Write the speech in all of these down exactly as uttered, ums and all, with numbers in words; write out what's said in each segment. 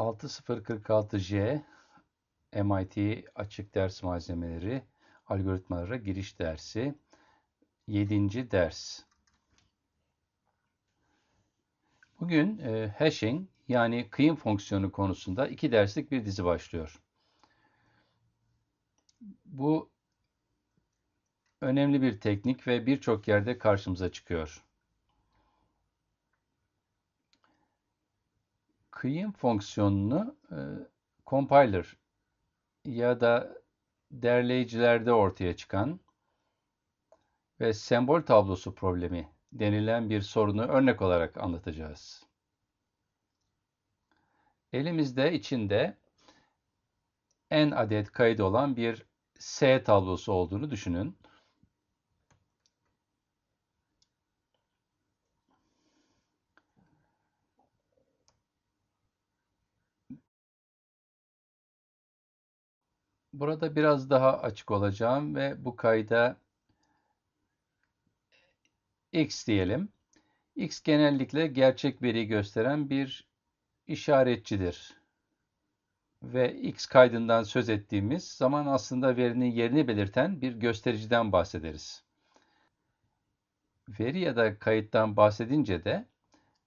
altı bin kırk altı J M I T Açık Ders Malzemeleri Algoritmalara Giriş Dersi yedinci ders. Bugün e, hashing yani kıyım fonksiyonu konusunda iki derslik bir dizi başlıyor. Bu önemli bir teknik ve birçok yerde karşımıza çıkıyor. Kıyım fonksiyonunu e, compiler ya da derleyicilerde ortaya çıkan ve sembol tablosu problemi denilen bir sorunu örnek olarak anlatacağız. Elimizde içinde n adet kayıt olan bir S tablosu olduğunu düşünün. Burada biraz daha açık olacağım ve bu kayda X diyelim. X genellikle gerçek veriyi gösteren bir işaretçidir. Ve X kaydından söz ettiğimiz zaman aslında verinin yerini belirten bir göstericiden bahsederiz. Veri ya da kayıttan bahsedince de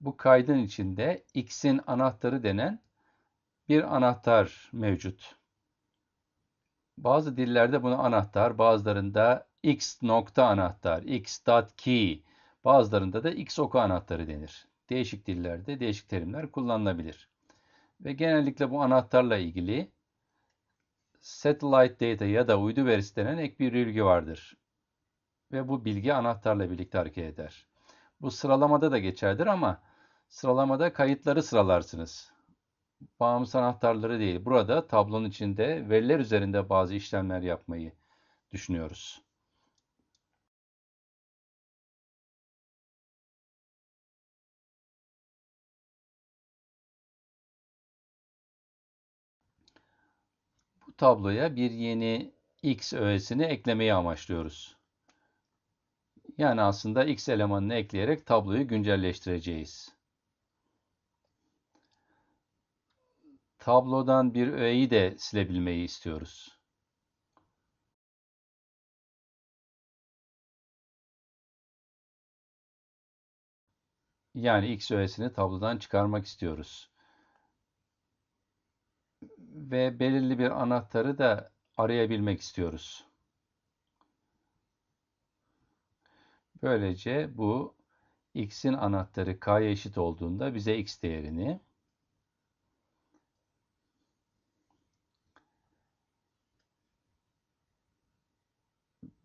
bu kaydın içinde X'in anahtarı denen bir anahtar mevcut. Bazı dillerde bunu anahtar, bazılarında X nokta anahtar, X dot key, bazılarında da X oku anahtarı denir. Değişik dillerde değişik terimler kullanılabilir. Ve genellikle bu anahtarla ilgili satellite data ya da uydu verisi denen ek bir bilgi vardır. Ve bu bilgi anahtarla birlikte hareket eder. Bu sıralamada da geçerlidir ama sıralamada kayıtları sıralarsınız. Bağımsız anahtarları değil. Burada tablonun içinde veriler üzerinde bazı işlemler yapmayı düşünüyoruz. Bu tabloya bir yeni X öğesini eklemeyi amaçlıyoruz. Yani aslında X elemanını ekleyerek tabloyu güncelleştireceğiz. Tablodan bir öğeyi de silebilmeyi istiyoruz. Yani X öğesini tablodan çıkarmak istiyoruz. Ve belirli bir anahtarı da arayabilmek istiyoruz. Böylece bu X'in anahtarı K'ya eşit olduğunda bize X değerini,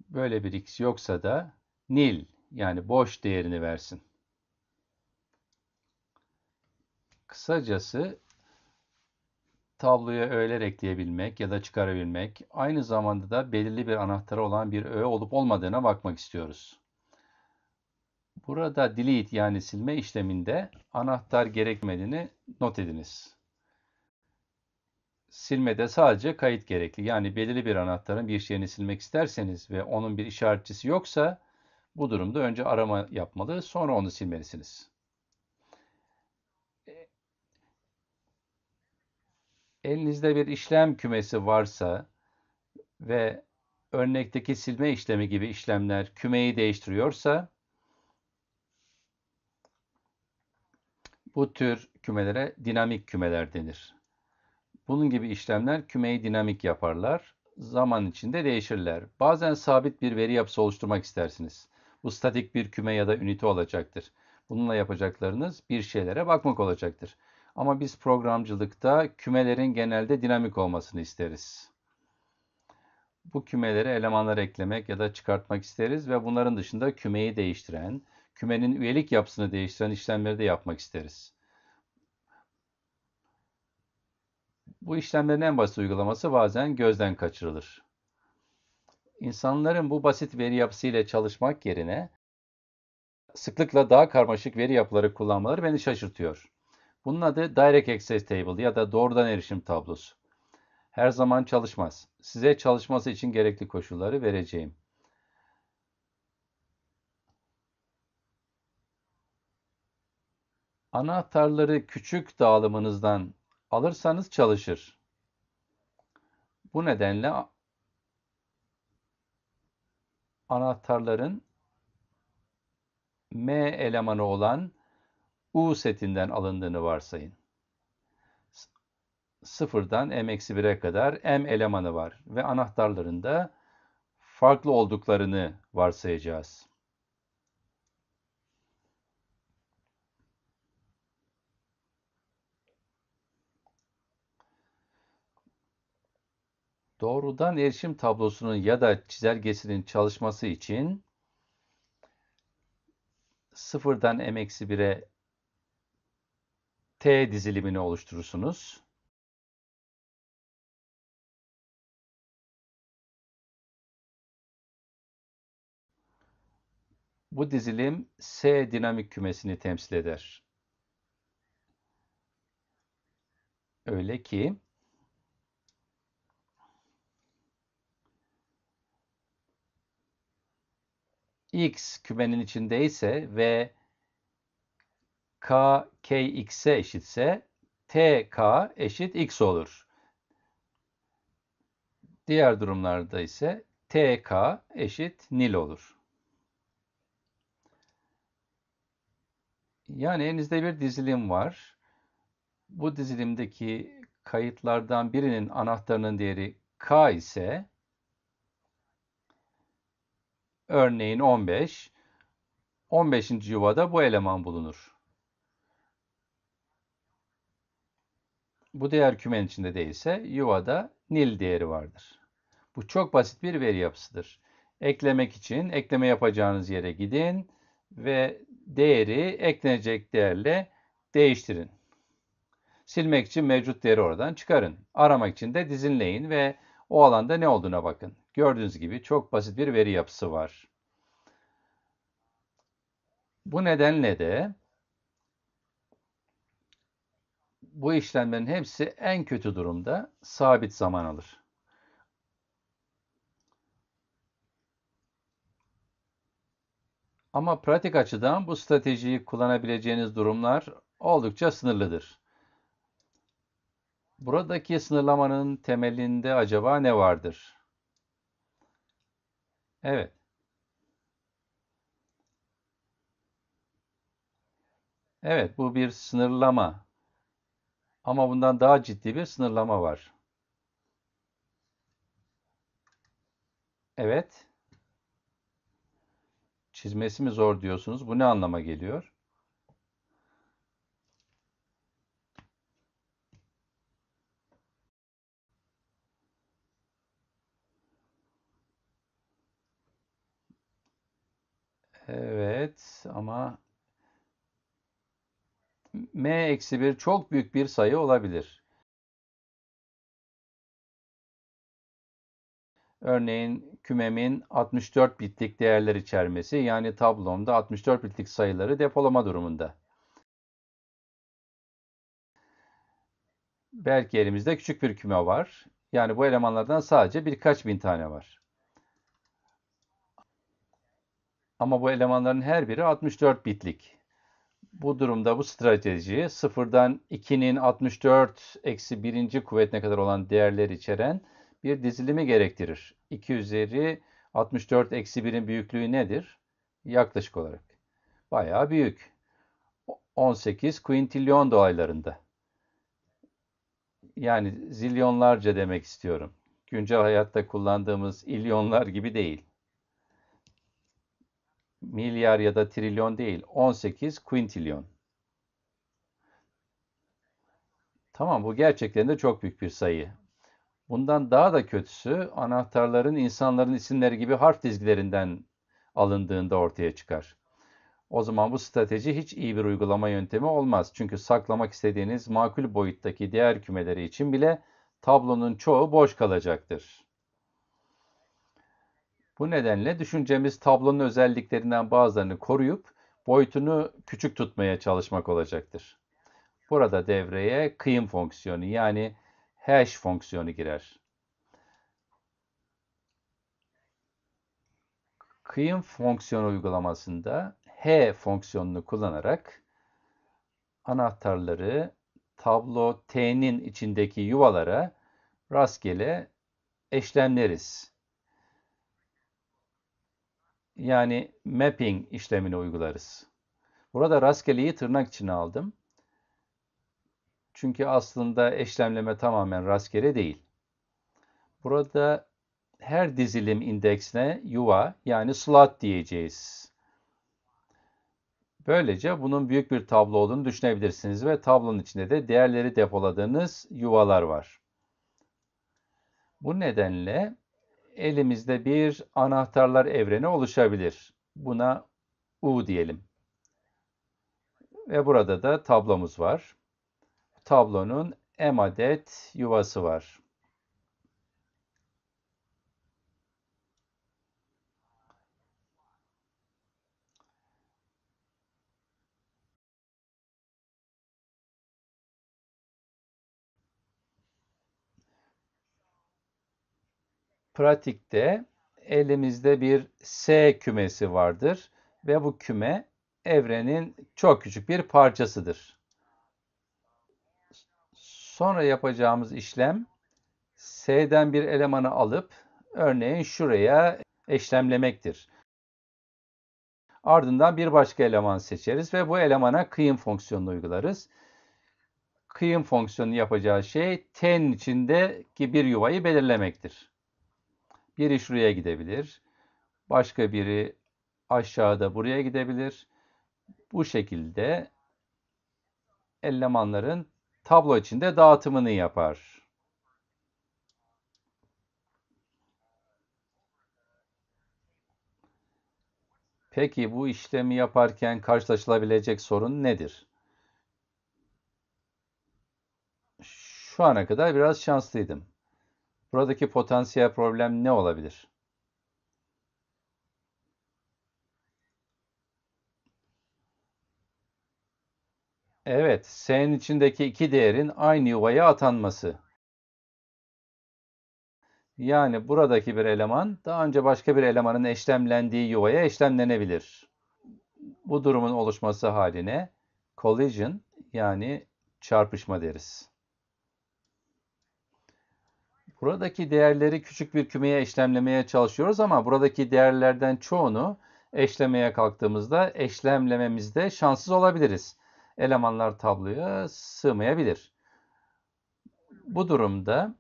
böyle bir X yoksa da nil yani boş değerini versin. Kısacası tabloya öğeler ekleyebilmek ya da çıkarabilmek, aynı zamanda da belirli bir anahtarı olan bir öğe olup olmadığına bakmak istiyoruz. Burada delete yani silme işleminde anahtar gerekmediğini not ediniz. Silmede sadece kayıt gerekli. Yani belirli bir anahtarın bir şeyini silmek isterseniz ve onun bir işaretçisi yoksa bu durumda önce arama yapmalı, sonra onu silmelisiniz. Elinizde bir işlem kümesi varsa ve örnekteki silme işlemi gibi işlemler kümeyi değiştiriyorsa bu tür kümelere dinamik kümeler denir. Bunun gibi işlemler kümeyi dinamik yaparlar. Zaman içinde değişirler. Bazen sabit bir veri yapısı oluşturmak istersiniz. Bu statik bir küme ya da ünite olacaktır. Bununla yapacaklarınız bir şeylere bakmak olacaktır. Ama biz programcılıkta kümelerin genelde dinamik olmasını isteriz. Bu kümelere elemanlar eklemek ya da çıkartmak isteriz ve bunların dışında kümeyi değiştiren, kümenin üyelik yapısını değiştiren işlemleri de yapmak isteriz. Bu işlemlerin en basit uygulaması bazen gözden kaçırılır. İnsanların bu basit veri yapısı ile çalışmak yerine sıklıkla daha karmaşık veri yapıları kullanmaları beni şaşırtıyor. Bunun adı Direct Access Table ya da doğrudan erişim tablosu. Her zaman çalışmaz. Size çalışması için gerekli koşulları vereceğim. Anahtarları küçük dağılımınızdan alırsanız çalışır. Bu nedenle anahtarların M elemanı olan U setinden alındığını varsayın. Sıfırdan m eksi bire kadar M elemanı var ve anahtarların da farklı olduklarını varsayacağız. Doğrudan erişim tablosunun ya da çizelgesinin çalışması için sıfırdan m eksi bire T dizilimini oluşturursunuz. Bu dizilim S dinamik kümesini temsil eder. Öyle ki X kümenin içindeyse ve K, K X'e eşitse T K eşit X olur. Diğer durumlarda ise T K eşit nil olur. Yani elinizde bir dizilim var. Bu dizilimdeki kayıtlardan birinin anahtarının değeri K ise, örneğin on beş, on beşinci yuvada bu eleman bulunur. Bu değer kümenin içinde değilse yuvada nil değeri vardır. Bu çok basit bir veri yapısıdır. Eklemek için ekleme yapacağınız yere gidin ve değeri eklenecek değerle değiştirin. Silmek için mevcut değeri oradan çıkarın. Aramak için de dizinleyin ve o alanda ne olduğuna bakın. Gördüğünüz gibi çok basit bir veri yapısı var. Bu nedenle de bu işlemlerin hepsi en kötü durumda sabit zaman alır. Ama pratik açıdan bu stratejiyi kullanabileceğiniz durumlar oldukça sınırlıdır. Buradaki sınırlamanın temelinde acaba ne vardır? Evet. Evet, bu bir sınırlama. Ama bundan daha ciddi bir sınırlama var. Evet. Çizmesi mi zor diyorsunuz? Bu ne anlama geliyor? Evet ama m eksi bir çok büyük bir sayı olabilir. Örneğin kümemin altmış dört bitlik değerler içermesi, yani tablomda altmış dört bitlik sayıları depolama durumunda. Belki elimizde küçük bir küme var. Yani bu elemanlardan sadece birkaç bin tane var. Ama bu elemanların her biri altmış dört bitlik. Bu durumda bu strateji sıfırdan ikinin altmış dört eksi birinci kuvvetine kadar olan değerleri içeren bir dizilimi gerektirir. iki üzeri altmış dört eksi birin büyüklüğü nedir? Yaklaşık olarak. Bayağı büyük. on sekiz kuintilyon dolaylarında. Yani zilyonlarca demek istiyorum. Güncel hayatta kullandığımız ilyonlar gibi değil. Milyar ya da trilyon değil. on sekiz kuintilyon. Tamam, bu gerçekten de çok büyük bir sayı. Bundan daha da kötüsü anahtarların insanların isimleri gibi harf dizgilerinden alındığında ortaya çıkar. O zaman bu strateji hiç iyi bir uygulama yöntemi olmaz. Çünkü saklamak istediğiniz makul boyuttaki değer kümeleri için bile tablonun çoğu boş kalacaktır. Bu nedenle düşüncemiz tablonun özelliklerinden bazılarını koruyup boyutunu küçük tutmaya çalışmak olacaktır. Burada devreye kıyım fonksiyonu, yani hash fonksiyonu girer. Kıyım fonksiyonu uygulamasında H fonksiyonunu kullanarak anahtarları tablo T'nin içindeki yuvalara rastgele eşlemleriz. Yani mapping işlemini uygularız. Burada rastgeleyi tırnak içine aldım. Çünkü aslında eşlemleme tamamen rastgele değil. Burada her dizilim indeksine yuva yani slot diyeceğiz. Böylece bunun büyük bir tablo olduğunu düşünebilirsiniz ve tablonun içinde de değerleri depoladığınız yuvalar var. Bu nedenle elimizde bir anahtarlar evreni oluşabilir. Buna U diyelim. Ve burada da tablomuz var. Tablonun M adet yuvası var. Pratikte elimizde bir S kümesi vardır ve bu küme evrenin çok küçük bir parçasıdır. Sonra yapacağımız işlem S'den bir elemanı alıp örneğin şuraya eşlemlemektir. Ardından bir başka eleman seçeriz ve bu elemana kıyım fonksiyonunu uygularız. Kıyım fonksiyonu yapacağı şey T'nin içindeki bir yuvayı belirlemektir. Biri şuraya gidebilir. Başka biri aşağıda buraya gidebilir. Bu şekilde elemanların tablo içinde dağıtımını yapar. Peki bu işlemi yaparken karşılaşılabilecek sorun nedir? Şu ana kadar biraz şanslıydım. Buradaki potansiyel problem ne olabilir? Evet, S'nin içindeki iki değerin aynı yuvaya atanması. Yani buradaki bir eleman daha önce başka bir elemanın eşlemlendiği yuvaya eşlemlenebilir. Bu durumun oluşması haline collision yani çarpışma deriz. Buradaki değerleri küçük bir kümeye eşlemlemeye çalışıyoruz ama buradaki değerlerden çoğunu eşlemeye kalktığımızda eşlemlememizde şanssız olabiliriz. Elemanlar tabloya sığmayabilir. Bu durumda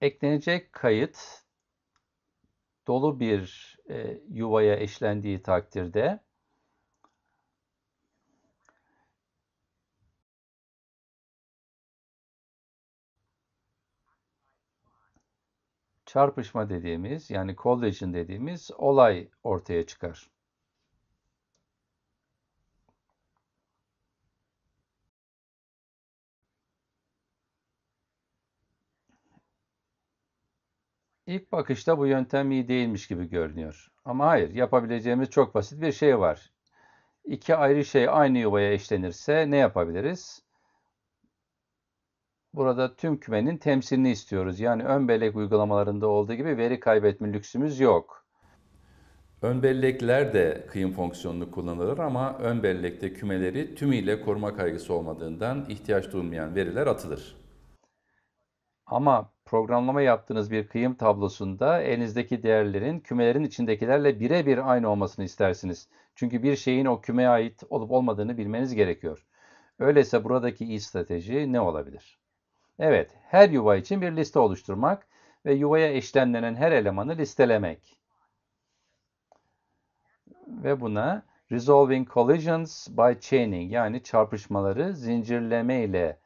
eklenecek kayıt dolu bir e, yuvaya eşlendiği takdirde çarpışma dediğimiz yani collision dediğimiz olay ortaya çıkar. İlk bakışta bu yöntem iyi değilmiş gibi görünüyor. Ama hayır, yapabileceğimiz çok basit bir şey var. İki ayrı şey aynı yuvaya eşlenirse ne yapabiliriz? Burada tüm kümenin temsilini istiyoruz. Yani ön bellek uygulamalarında olduğu gibi veri kaybetme lüksümüz yok. Ön bellekler de kıyım fonksiyonunu kullanılır ama ön bellekte kümeleri tümüyle koruma kaygısı olmadığından ihtiyaç duymayan veriler atılır. Ama programlama yaptığınız bir kıyım tablosunda elinizdeki değerlerin kümelerin içindekilerle birebir aynı olmasını istersiniz. Çünkü bir şeyin o kümeye ait olup olmadığını bilmeniz gerekiyor. Öyleyse buradaki iyi strateji ne olabilir? Evet, her yuva için bir liste oluşturmak ve yuvaya eşlemlenen her elemanı listelemek. Ve buna Resolving Collisions by Chaining yani çarpışmaları zincirleme ile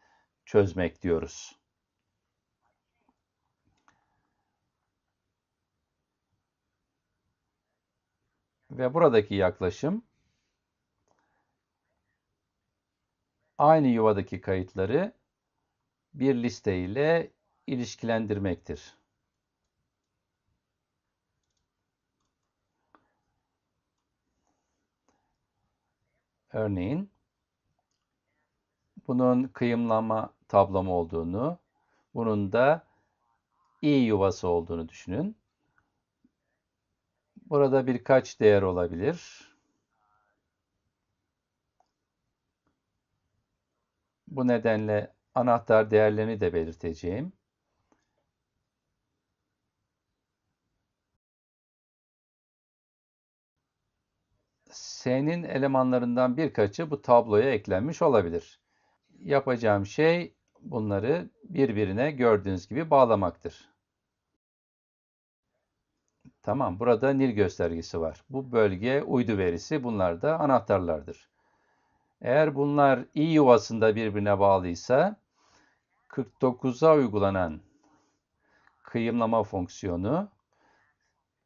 çözmek diyoruz. Ve buradaki yaklaşım aynı yuvadaki kayıtları bir liste ile ilişkilendirmektir. Örneğin bunun kıyımlama tablom olduğunu, bunun da i yuvası olduğunu düşünün. Burada birkaç değer olabilir. Bu nedenle anahtar değerlerini de belirteceğim. S'nin elemanlarından birkaçı bu tabloya eklenmiş olabilir. Yapacağım şey bunları birbirine gördüğünüz gibi bağlamaktır. Tamam, burada nil göstergesi var. Bu bölge uydu verisi, bunlar da anahtarlardır. Eğer bunlar i yuvasında birbirine bağlıysa kırk dokuza uygulanan kıyımlama fonksiyonu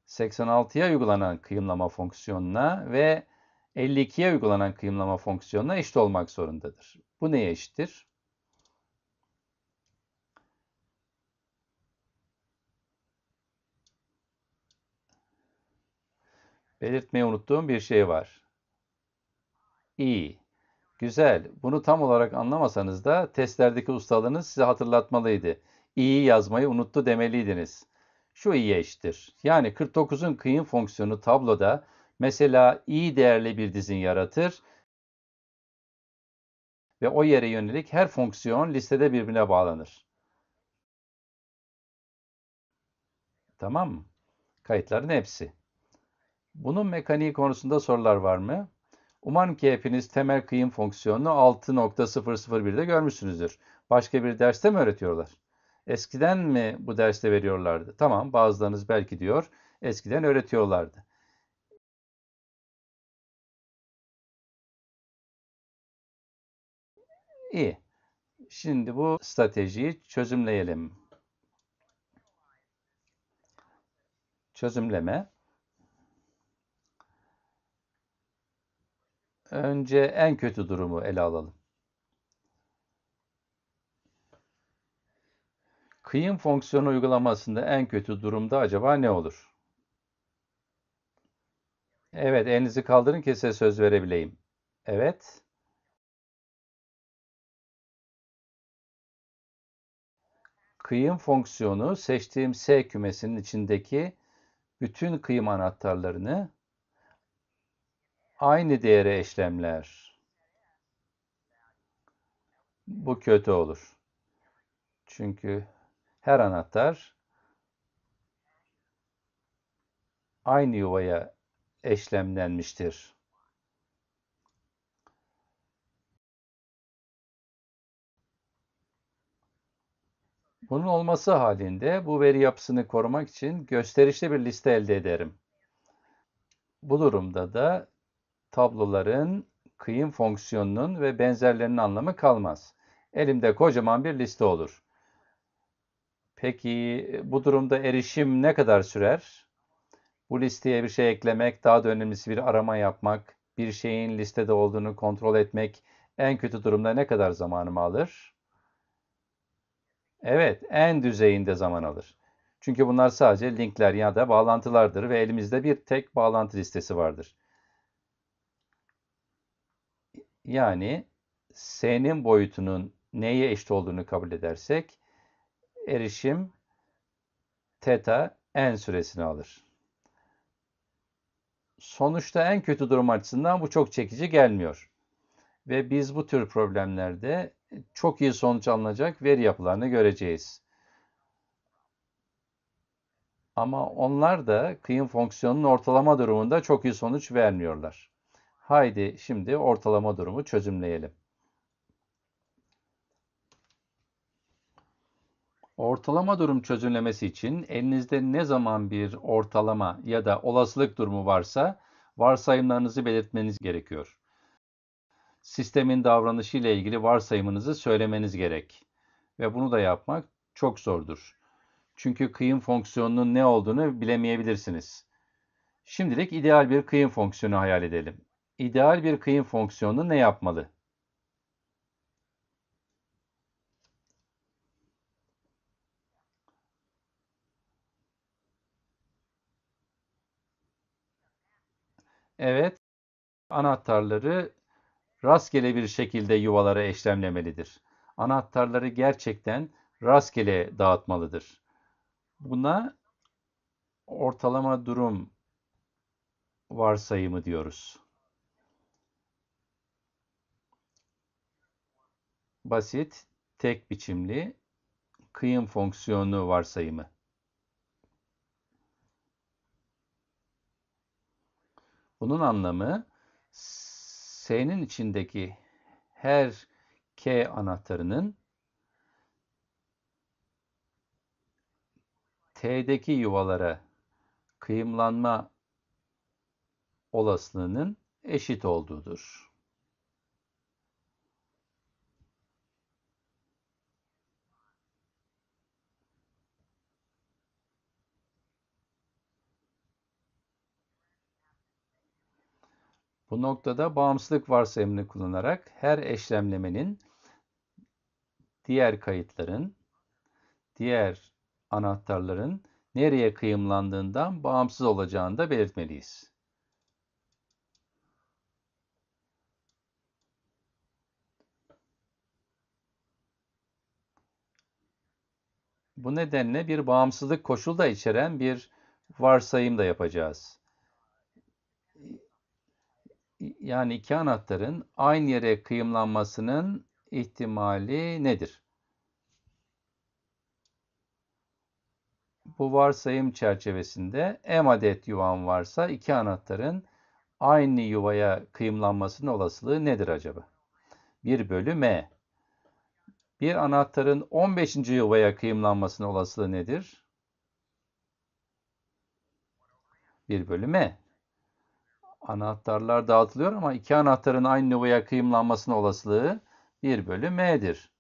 seksen altıya uygulanan kıyımlama fonksiyonuna ve elli ikiye uygulanan kıyımlama fonksiyonuna eşit olmak zorundadır. Bu neye eşittir? Belirtmeyi unuttuğum bir şey var. i. Güzel. Bunu tam olarak anlamasanız da testlerdeki ustalığınız size hatırlatmalıydı. i'yi yazmayı unuttu demeliydiniz. Şu i'ye eşittir. Yani kırk dokuzun kıyım fonksiyonu tabloda mesela i değerli bir dizin yaratır ve o yere yönelik her fonksiyon listede birbirine bağlanır. Tamam mı? Kayıtların hepsi. Bunun mekaniği konusunda sorular var mı? Umarım ki hepiniz temel kıyım fonksiyonunu altı nokta sıfır sıfır bir'de görmüşsünüzdür. Başka bir derste mi öğretiyorlar? Eskiden mi bu derste veriyorlardı? Tamam, bazılarınız belki diyor, eskiden öğretiyorlardı. İyi. Şimdi bu stratejiyi çözümleyelim. Çözümleme. Önce en kötü durumu ele alalım. Kıyım fonksiyonu uygulamasında en kötü durumda acaba ne olur? Evet, elinizi kaldırın ki size söz verebileyim. Evet. Kıyım fonksiyonu seçtiğim S kümesinin içindeki bütün kıyım anahtarlarını aynı değere eşlemler. Bu kötü olur. Çünkü her anahtar aynı yuvaya eşlemlenmiştir. Bunun olması halinde bu veri yapısını korumak için gösterişli bir liste elde ederim. Bu durumda da tabloların, kıyım fonksiyonunun ve benzerlerinin anlamı kalmaz. Elimde kocaman bir liste olur. Peki bu durumda erişim ne kadar sürer? Bu listeye bir şey eklemek, daha da önemlisi bir arama yapmak, bir şeyin listede olduğunu kontrol etmek en kötü durumda ne kadar zamanımı alır? Evet, en düzeyinde zaman alır. Çünkü bunlar sadece linkler ya da bağlantılardır ve elimizde bir tek bağlantı listesi vardır. Yani S'nin boyutunun neye eşit olduğunu kabul edersek erişim teta n süresini alır. Sonuçta en kötü durum açısından bu çok çekici gelmiyor. Ve biz bu tür problemlerde çok iyi sonuç alınacak veri yapılarını göreceğiz. Ama onlar da kıyım fonksiyonunun ortalama durumunda çok iyi sonuç vermiyorlar. Haydi şimdi ortalama durumu çözümleyelim. Ortalama durum çözümlemesi için elinizde ne zaman bir ortalama ya da olasılık durumu varsa varsayımlarınızı belirtmeniz gerekiyor. Sistemin davranışı ile ilgili varsayımınızı söylemeniz gerek. Ve bunu da yapmak çok zordur. Çünkü kıyım fonksiyonunun ne olduğunu bilemeyebilirsiniz. Şimdilik ideal bir kıyım fonksiyonu hayal edelim. İdeal bir kıyım fonksiyonu ne yapmalı? Evet, anahtarları rastgele bir şekilde yuvalara eşlemlemelidir. Anahtarları gerçekten rastgele dağıtmalıdır. Buna ortalama durum varsayımı diyoruz. Basit, tek biçimli kıyım fonksiyonu varsayımı. Bunun anlamı S'nin içindeki her K anahtarının T'deki yuvalara kıyımlanma olasılığının eşit olduğudur. Bu noktada bağımsızlık varsayımını kullanarak her eşlemlemenin diğer kayıtların, diğer anahtarların nereye kıyımlandığından bağımsız olacağını da belirtmeliyiz. Bu nedenle bir bağımsızlık koşulu da içeren bir varsayım da yapacağız. Yani iki anahtarın aynı yere kıyımlanmasının ihtimali nedir? Bu varsayım çerçevesinde m adet yuvan varsa iki anahtarın aynı yuvaya kıyımlanmasının olasılığı nedir acaba? bir bölü m. Bir anahtarın on beşinci yuvaya kıyımlanmasının olasılığı nedir? bir bölü m. Anahtarlar dağıtılıyor ama iki anahtarın aynı yuvaya kıyımlanmasının olasılığı bir bölü m'dir.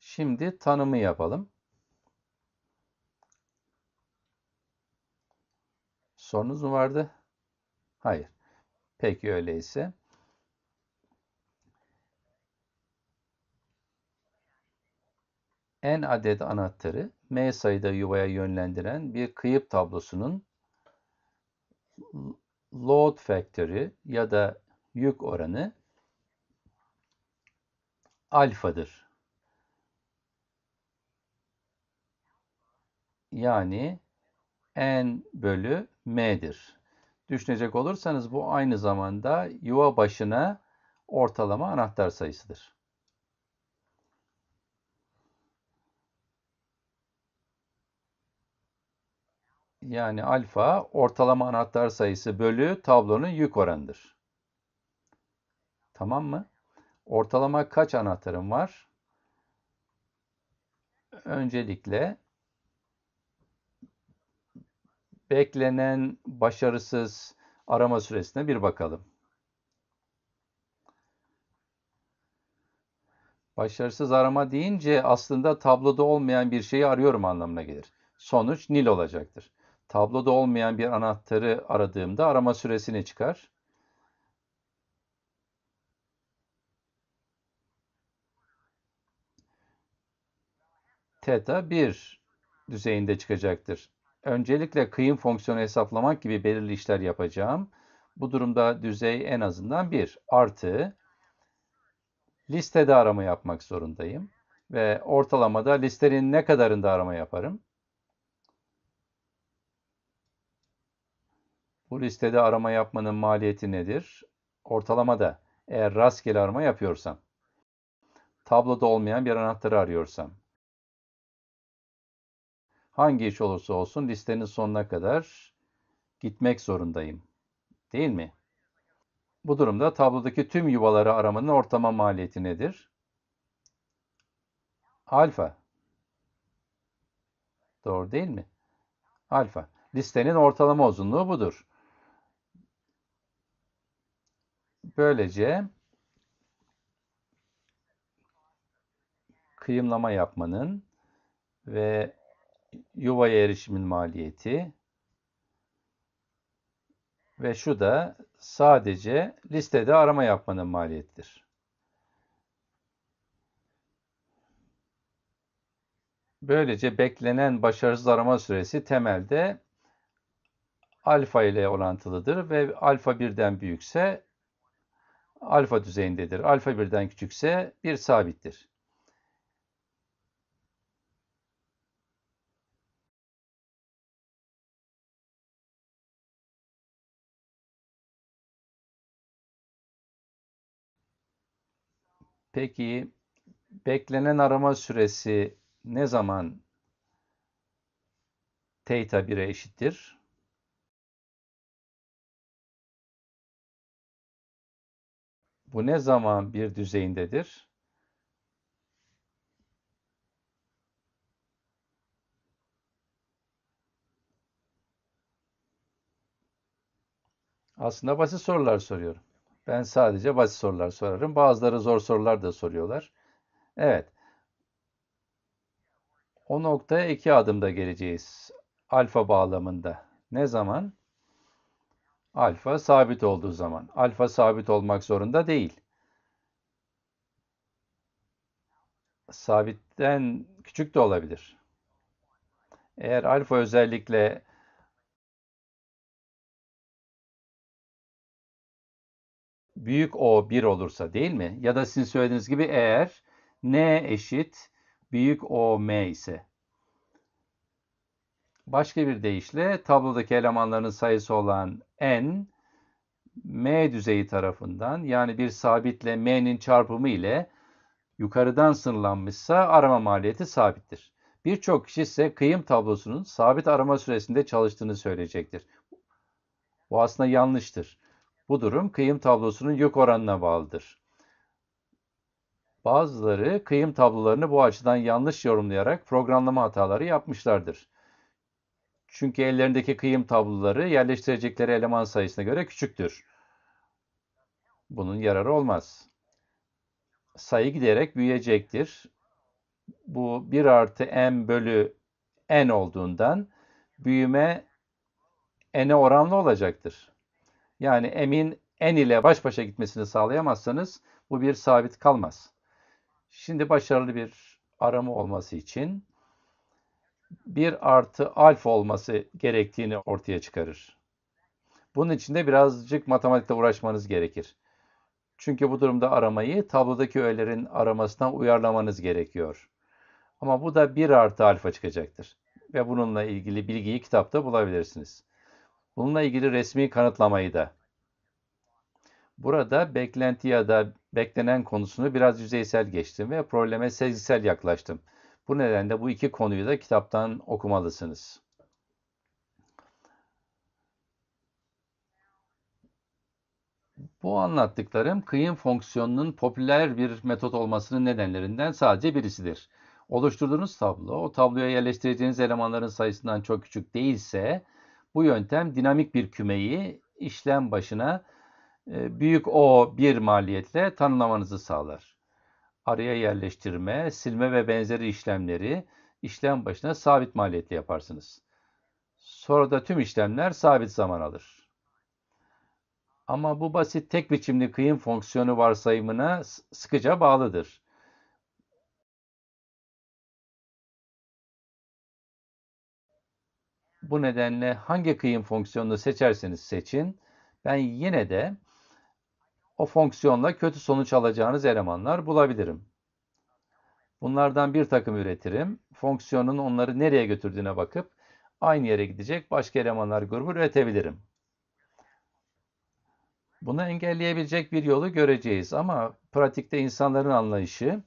Şimdi tanımı yapalım. Sorunuz mu vardı? Hayır. Peki öyleyse. N adet anahtarı m sayıda yuvaya yönlendiren bir kıyıp tablosunun load factor'ı ya da yük oranı alfadır. Yani n bölü m'dir. Düşünecek olursanız bu aynı zamanda yuva başına ortalama anahtar sayısıdır. Yani alfa ortalama anahtar sayısı bölü tablonun yük oranıdır. Tamam mı? Ortalama kaç anahtarım var? Öncelikle beklenen başarısız arama süresine bir bakalım. Başarısız arama deyince aslında tabloda olmayan bir şeyi arıyorum anlamına gelir. Sonuç nil olacaktır. Tabloda olmayan bir anahtarı aradığımda arama süresi ne çıkar? Teta bir düzeyinde çıkacaktır. Öncelikle kıyım fonksiyonu hesaplamak gibi belirli işler yapacağım. Bu durumda düzey en azından bir. Artı listede arama yapmak zorundayım. Ve ortalamada listenin ne kadarında arama yaparım? Bu listede arama yapmanın maliyeti nedir? Ortalamada eğer rastgele arama yapıyorsam, tabloda olmayan bir anahtarı arıyorsam, hangi iş olursa olsun listenin sonuna kadar gitmek zorundayım. Değil mi? Bu durumda tablodaki tüm yuvaları aramanın ortalama maliyeti nedir? Alfa. Doğru değil mi? Alfa. Listenin ortalama uzunluğu budur. Böylece kıyımlama yapmanın ve yuvaya erişimin maliyeti ve şu da sadece listede arama yapmanın maliyetidir. Böylece beklenen başarısız arama süresi temelde alfa ile orantılıdır ve alfa birden büyükse alfa düzeyindedir. Alfa birden küçükse bir sabittir. Peki beklenen arama süresi ne zaman theta bir'e eşittir? Bu ne zaman bir düzeyindedir? Aslında basit sorular soruyorum. Ben sadece basit sorular sorarım. Bazıları zor sorular da soruyorlar. Evet. O noktaya iki adımda geleceğiz. Alfa bağlamında. Ne zaman? Alfa sabit olduğu zaman. Alfa sabit olmak zorunda değil. Sabitten küçük de olabilir. Eğer alfa özellikle büyük O bir olursa, değil mi? Ya da sizin söylediğiniz gibi eğer N eşit büyük O M ise. Başka bir deyişle tablodaki elemanların sayısı olan N, M düzeyi tarafından yani bir sabitle M'nin çarpımı ile yukarıdan sınırlanmışsa arama maliyeti sabittir. Birçok kişi ise kıyım tablosunun sabit arama süresinde çalıştığını söyleyecektir. Bu aslında yanlıştır. Bu durum kıyım tablosunun yük oranına bağlıdır. Bazıları kıyım tablolarını bu açıdan yanlış yorumlayarak programlama hataları yapmışlardır. Çünkü ellerindeki kıyım tabloları yerleştirecekleri eleman sayısına göre küçüktür. Bunun yararı olmaz. Sayı giderek büyüyecektir. Bu bir artı m bölü n olduğundan büyüme n'e oranlı olacaktır. Yani m'in n ile baş başa gitmesini sağlayamazsanız bu bir sabit kalmaz. Şimdi başarılı bir arama olması için bir artı alfa olması gerektiğini ortaya çıkarır. Bunun için de birazcık matematikle uğraşmanız gerekir. Çünkü bu durumda aramayı tablodaki öğelerin aramasına uyarlamanız gerekiyor. Ama bu da bir artı alfa çıkacaktır. Ve bununla ilgili bilgiyi kitapta bulabilirsiniz. Bununla ilgili resmi kanıtlamayı da. Burada beklenti ya da beklenen konusunu biraz yüzeysel geçtim ve probleme sezgisel yaklaştım. Bu nedenle bu iki konuyu da kitaptan okumalısınız. Bu anlattıklarım kıyım fonksiyonunun popüler bir metot olmasının nedenlerinden sadece birisidir. Oluşturduğunuz tablo, o tabloya yerleştireceğiniz elemanların sayısından çok küçük değilse, bu yöntem dinamik bir kümeyi işlem başına büyük O bir maliyetle tanımlamanızı sağlar. Araya yerleştirme, silme ve benzeri işlemleri işlem başına sabit maliyetli yaparsınız. Sonra da tüm işlemler sabit zaman alır. Ama bu basit tek biçimli kıyım fonksiyonu varsayımına sıkıca bağlıdır. Bu nedenle hangi kıyım fonksiyonunu seçerseniz seçin, ben yine de o fonksiyonla kötü sonuç alacağınız elemanlar bulabilirim. Bunlardan bir takım üretirim. Fonksiyonun onları nereye götürdüğüne bakıp aynı yere gidecek başka elemanlar grubu üretebilirim. Bunu engelleyebilecek bir yolu göreceğiz ama pratikte insanların anlayışı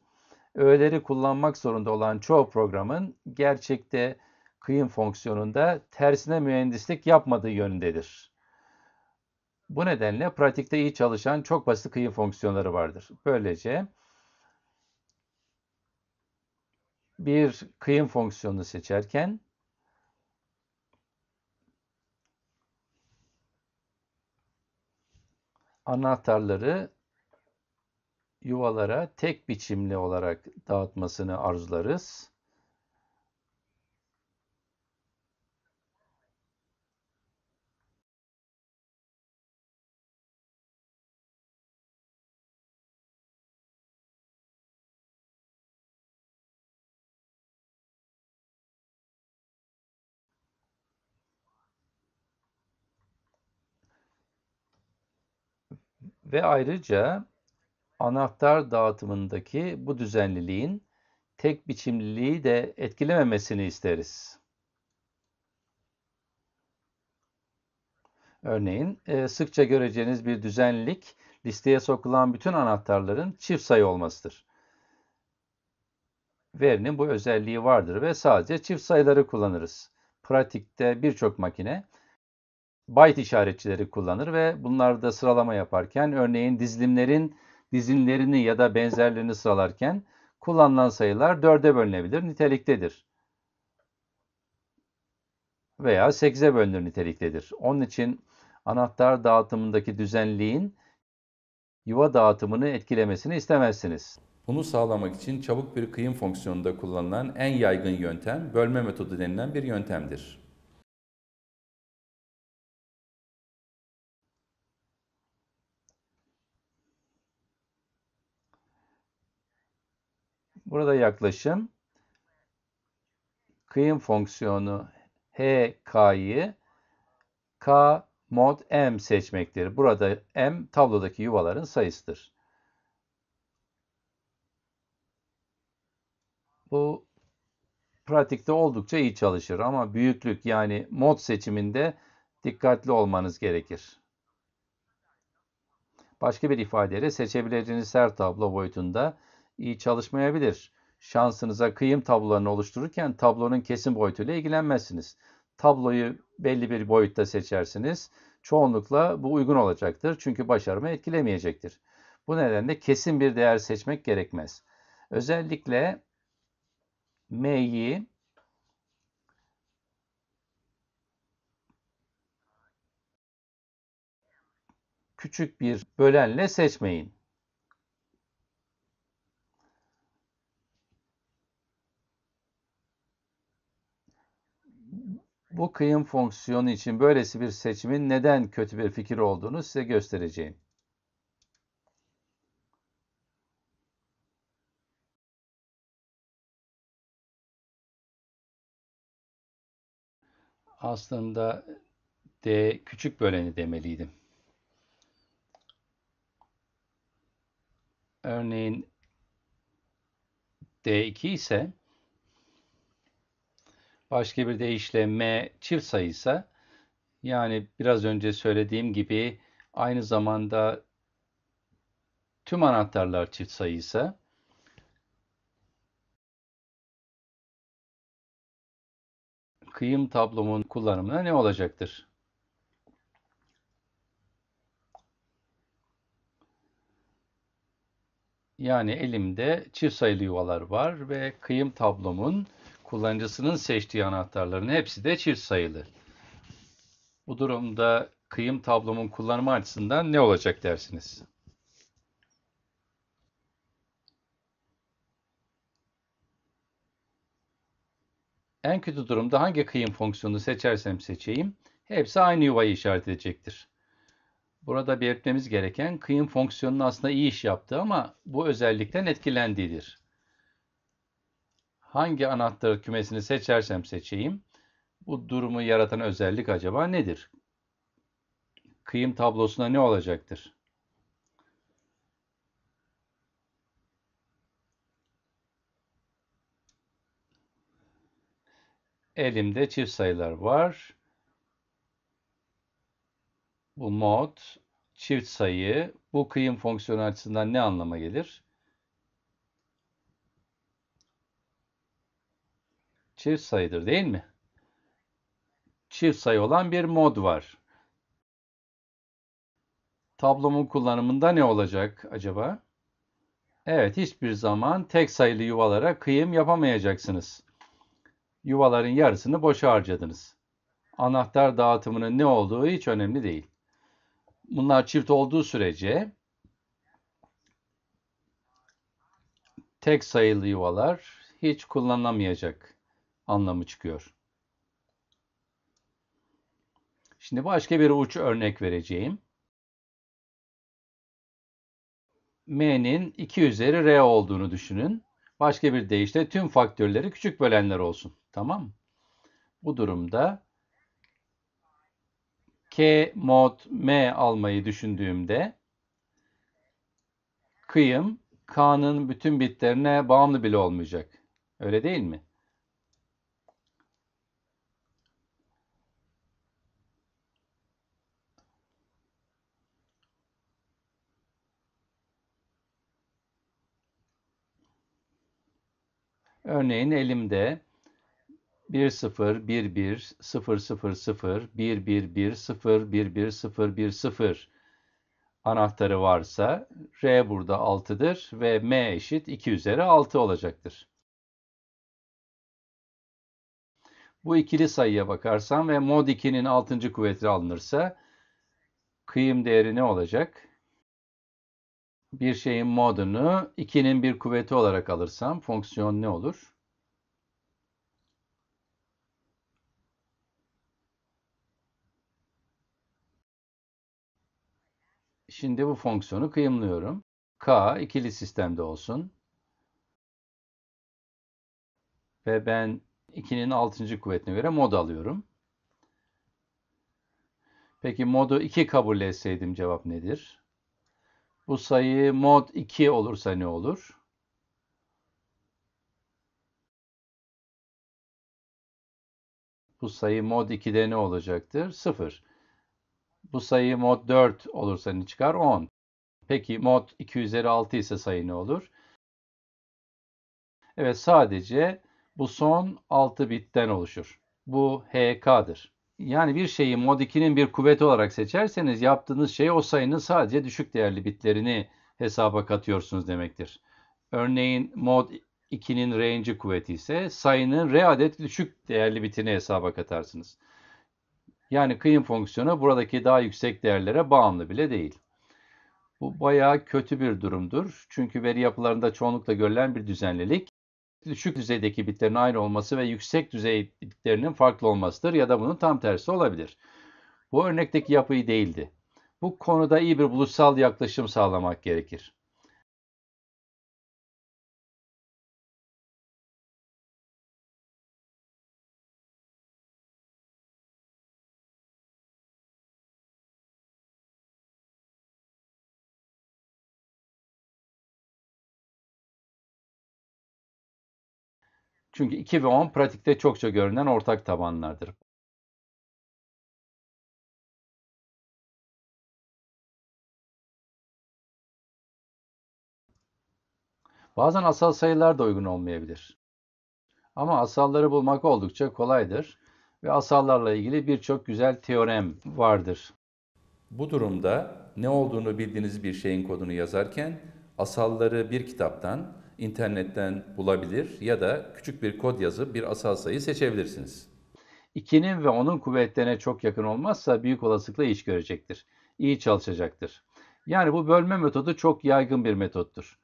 öğeleri kullanmak zorunda olan çoğu programın gerçekte kıyım fonksiyonunda tersine mühendislik yapmadığı yönündedir. Bu nedenle pratikte iyi çalışan çok basit kıyım fonksiyonları vardır. Böylece bir kıyım fonksiyonunu seçerken anahtarları yuvalara tek biçimli olarak dağıtmasını arzularız. Ve ayrıca anahtar dağıtımındaki bu düzenliliğin tek biçimliliği de etkilememesini isteriz. Örneğin sıkça göreceğiniz bir düzenlilik listeye sokulan bütün anahtarların çift sayı olmasıdır. Verinin bu özelliği vardır ve sadece çift sayıları kullanırız. Pratikte birçok makine byte işaretçileri kullanır ve bunlarda sıralama yaparken, örneğin dizilimlerin dizilimlerini ya da benzerlerini sıralarken kullanılan sayılar dörde bölünebilir niteliktedir. Veya sekize bölünür niteliktedir. Onun için anahtar dağıtımındaki düzenliğin yuva dağıtımını etkilemesini istemezsiniz. Bunu sağlamak için çabuk bir kıyım fonksiyonunda kullanılan en yaygın yöntem bölme metodu denilen bir yöntemdir. Burada yaklaşım kıyım fonksiyonu H K'yı K mod M seçmektir. Burada M tablodaki yuvaların sayısıdır. Bu pratikte oldukça iyi çalışır ama büyüklük yani mod seçiminde dikkatli olmanız gerekir. Başka bir ifadeyle seçebileceğiniz her tablo boyutunda iyi çalışmayabilir. Şansınıza kıyım tablolarını oluştururken tablonun kesin boyutuyla ilgilenmezsiniz. Tabloyu belli bir boyutta seçersiniz. Çoğunlukla bu uygun olacaktır çünkü başarımı etkilemeyecektir. Bu nedenle kesin bir değer seçmek gerekmez. Özellikle M'yi küçük bir bölenle seçmeyin. Bu kıyım fonksiyonu için böylesi bir seçimin neden kötü bir fikir olduğunu size göstereceğim. Aslında D küçük böleni demeliydim. Örneğin D iki ise başka bir deyişle M çift sayıysa, yani biraz önce söylediğim gibi aynı zamanda tüm anahtarlar çift sayıysa, kıyım tablomun kullanımına ne olacaktır? Yani elimde çift sayılı yuvalar var ve kıyım tablomun kullanıcısının seçtiği anahtarların hepsi de çift sayılı. Bu durumda kıyım tablomun kullanımı açısından ne olacak dersiniz? En kötü durumda hangi kıyım fonksiyonunu seçersem seçeyim, hepsi aynı yuvayı işaret edecektir. Burada belirtmemiz gereken kıyım fonksiyonunun aslında iyi iş yaptığı ama bu özellikten etkilendiğidir. Hangi anahtar kümesini seçersem seçeyim, bu durumu yaratan özellik acaba nedir? Kıyım tablosuna ne olacaktır? Elimde çift sayılar var. Bu mod, çift sayı, bu kıyım fonksiyonu açısından ne anlama gelir? Çift sayıdır değil mi? Çift sayı olan bir mod var. Tablomun kullanımında ne olacak acaba? Evet, hiçbir zaman tek sayılı yuvalara kıyım yapamayacaksınız. Yuvaların yarısını boşa harcadınız. Anahtar dağıtımının ne olduğu hiç önemli değil. Bunlar çift olduğu sürece tek sayılı yuvalar hiç kullanılamayacak anlamı çıkıyor. Şimdi başka bir uç örnek vereceğim. M'nin iki üzeri R olduğunu düşünün. Başka bir deyişle tüm faktörleri küçük bölenler olsun. Tamam mı? Bu durumda K mod M almayı düşündüğümde kıyım K'nın bütün bitlerine bağımlı bile olmayacak. Öyle değil mi? Örneğin elimde bir sıfır bir bir sıfır sıfır sıfır bir bir bir sıfır bir bir sıfır bir sıfır anahtarı varsa R burada altı'dır ve M eşit iki üzeri altı olacaktır. Bu ikili sayıya bakarsam ve mod iki'nin altıncı kuvveti alınırsa kıyım değeri ne olacak? Bir şeyin modunu iki'nin bir kuvveti olarak alırsam fonksiyon ne olur? Şimdi bu fonksiyonu kıyımlıyorum. K ikili sistemde olsun. Ve ben iki'nin altıncı kuvvetine göre mod alıyorum. Peki modu iki kabul etseydim cevap nedir? Bu sayı mod iki olursa ne olur? Bu sayı mod iki'de ne olacaktır? sıfır. Bu sayı mod dört olursa ne çıkar? on. Peki mod iki üzeri altı ise sayı ne olur? Evet, sadece bu son altı bitten oluşur. Bu H K'dır. Yani bir şeyi mod iki'nin bir kuvveti olarak seçerseniz yaptığınız şey o sayının sadece düşük değerli bitlerini hesaba katıyorsunuz demektir. Örneğin mod iki'nin R'inci kuvveti ise sayının R adet düşük değerli bitini hesaba katarsınız. Yani kıyım fonksiyonu buradaki daha yüksek değerlere bağımlı bile değil. Bu bayağı kötü bir durumdur. Çünkü veri yapılarında çoğunlukla görülen bir düzenlilik, düşük düzeydeki bitlerin aynı olması ve yüksek düzey bitlerinin farklı olmasıdır ya da bunun tam tersi olabilir. Bu örnekteki yapı iyi değildi. Bu konuda iyi bir buluşsal yaklaşım sağlamak gerekir. Çünkü iki ve on pratikte çokça görünen ortak tabanlardır. Bazen asal sayılar da uygun olmayabilir. Ama asalları bulmak oldukça kolaydır ve asallarla ilgili birçok güzel teorem vardır. Bu durumda ne olduğunu bildiğiniz bir şeyin kodunu yazarken asalları bir kitaptan, internetten bulabilir ya da küçük bir kod yazıp bir asal sayı seçebilirsiniz. iki'nin ve on'un kuvvetlerine çok yakın olmazsa büyük olasılıkla iş görecektir. İyi çalışacaktır. Yani bu bölme metodu çok yaygın bir metottur.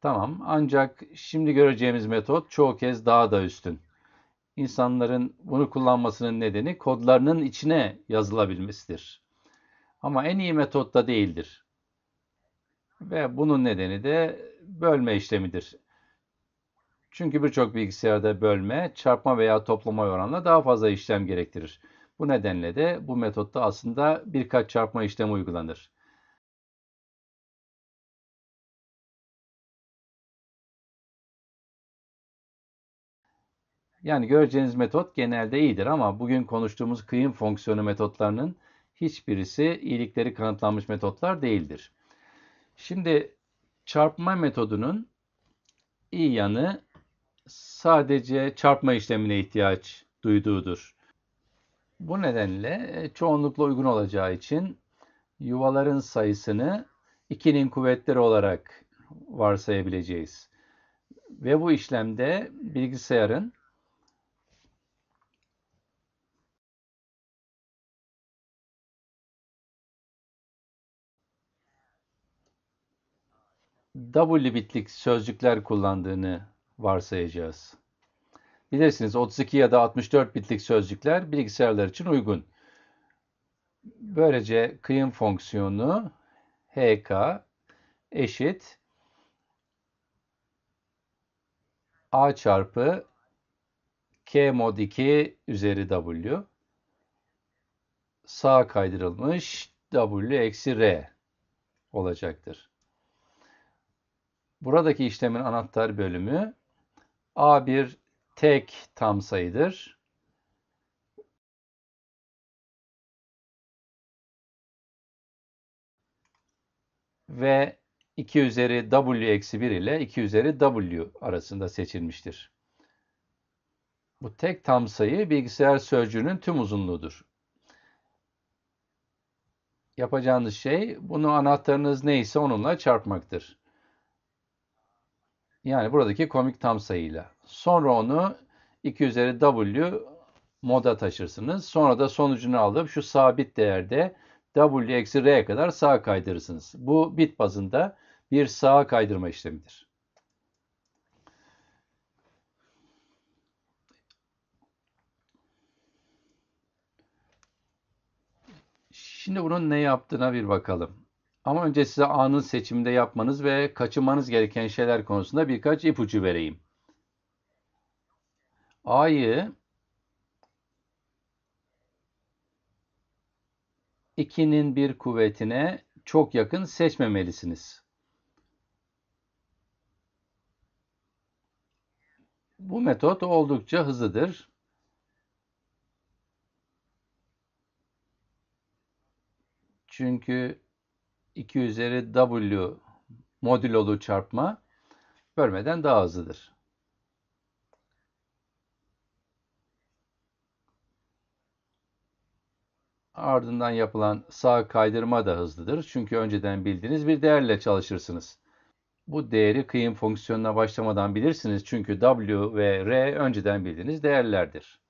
Tamam, ancak şimdi göreceğimiz metot çoğu kez daha da üstün. İnsanların bunu kullanmasının nedeni kodlarının içine yazılabilmesidir. Ama en iyi metot da değildir. Ve bunun nedeni de bölme işlemidir. Çünkü birçok bilgisayarda bölme, çarpma veya toplama oranla daha fazla işlem gerektirir. Bu nedenle de bu metotta aslında birkaç çarpma işlemi uygulanır. Yani göreceğiniz metot genelde iyidir ama bugün konuştuğumuz kıyım fonksiyonu metotlarının hiçbirisi iyilikleri kanıtlanmış metotlar değildir. Şimdi çarpma metodunun iyi yanı sadece çarpma işlemine ihtiyaç duyduğudur. Bu nedenle çoğunlukla uygun olacağı için yuvaların sayısını iki'nin kuvvetleri olarak varsayabileceğiz. Ve bu işlemde bilgisayarın W bitlik sözcükler kullandığını varsayacağız. Bilirsiniz otuz iki ya da altmış dört bitlik sözcükler bilgisayarlar için uygun. Böylece kıyım fonksiyonu H K eşit A çarpı K mod iki üzeri W, sağa kaydırılmış W eksi R olacaktır. Buradaki işlemin anahtar bölümü A bir tek tam sayıdır. Ve iki üzeri W eksi bir ile iki üzeri W arasında seçilmiştir. Bu tek tam sayı bilgisayar sözcüğünün tüm uzunluğudur. Yapacağınız şey bunu anahtarınız neyse onunla çarpmaktır. Yani buradaki komik tam sayıyla. Sonra onu iki üzeri W moda taşırsınız. Sonra da sonucunu alıp şu sabit değerde W eksi R'ye kadar sağa kaydırırsınız. Bu bit bazında bir sağa kaydırma işlemidir. Şimdi bunun ne yaptığına bir bakalım. Ama önce size A'nın seçiminde yapmanız ve kaçınmanız gereken şeyler konusunda birkaç ipucu vereyim. A'yı ikinin bir kuvvetine çok yakın seçmemelisiniz. Bu metot oldukça hızlıdır. Çünkü iki üzeri W modülolu çarpma bölmeden daha hızlıdır. Ardından yapılan sağ kaydırma da hızlıdır. Çünkü önceden bildiğiniz bir değerle çalışırsınız. Bu değeri kıyım fonksiyonuna başlamadan bilirsiniz. Çünkü W ve R önceden bildiğiniz değerlerdir.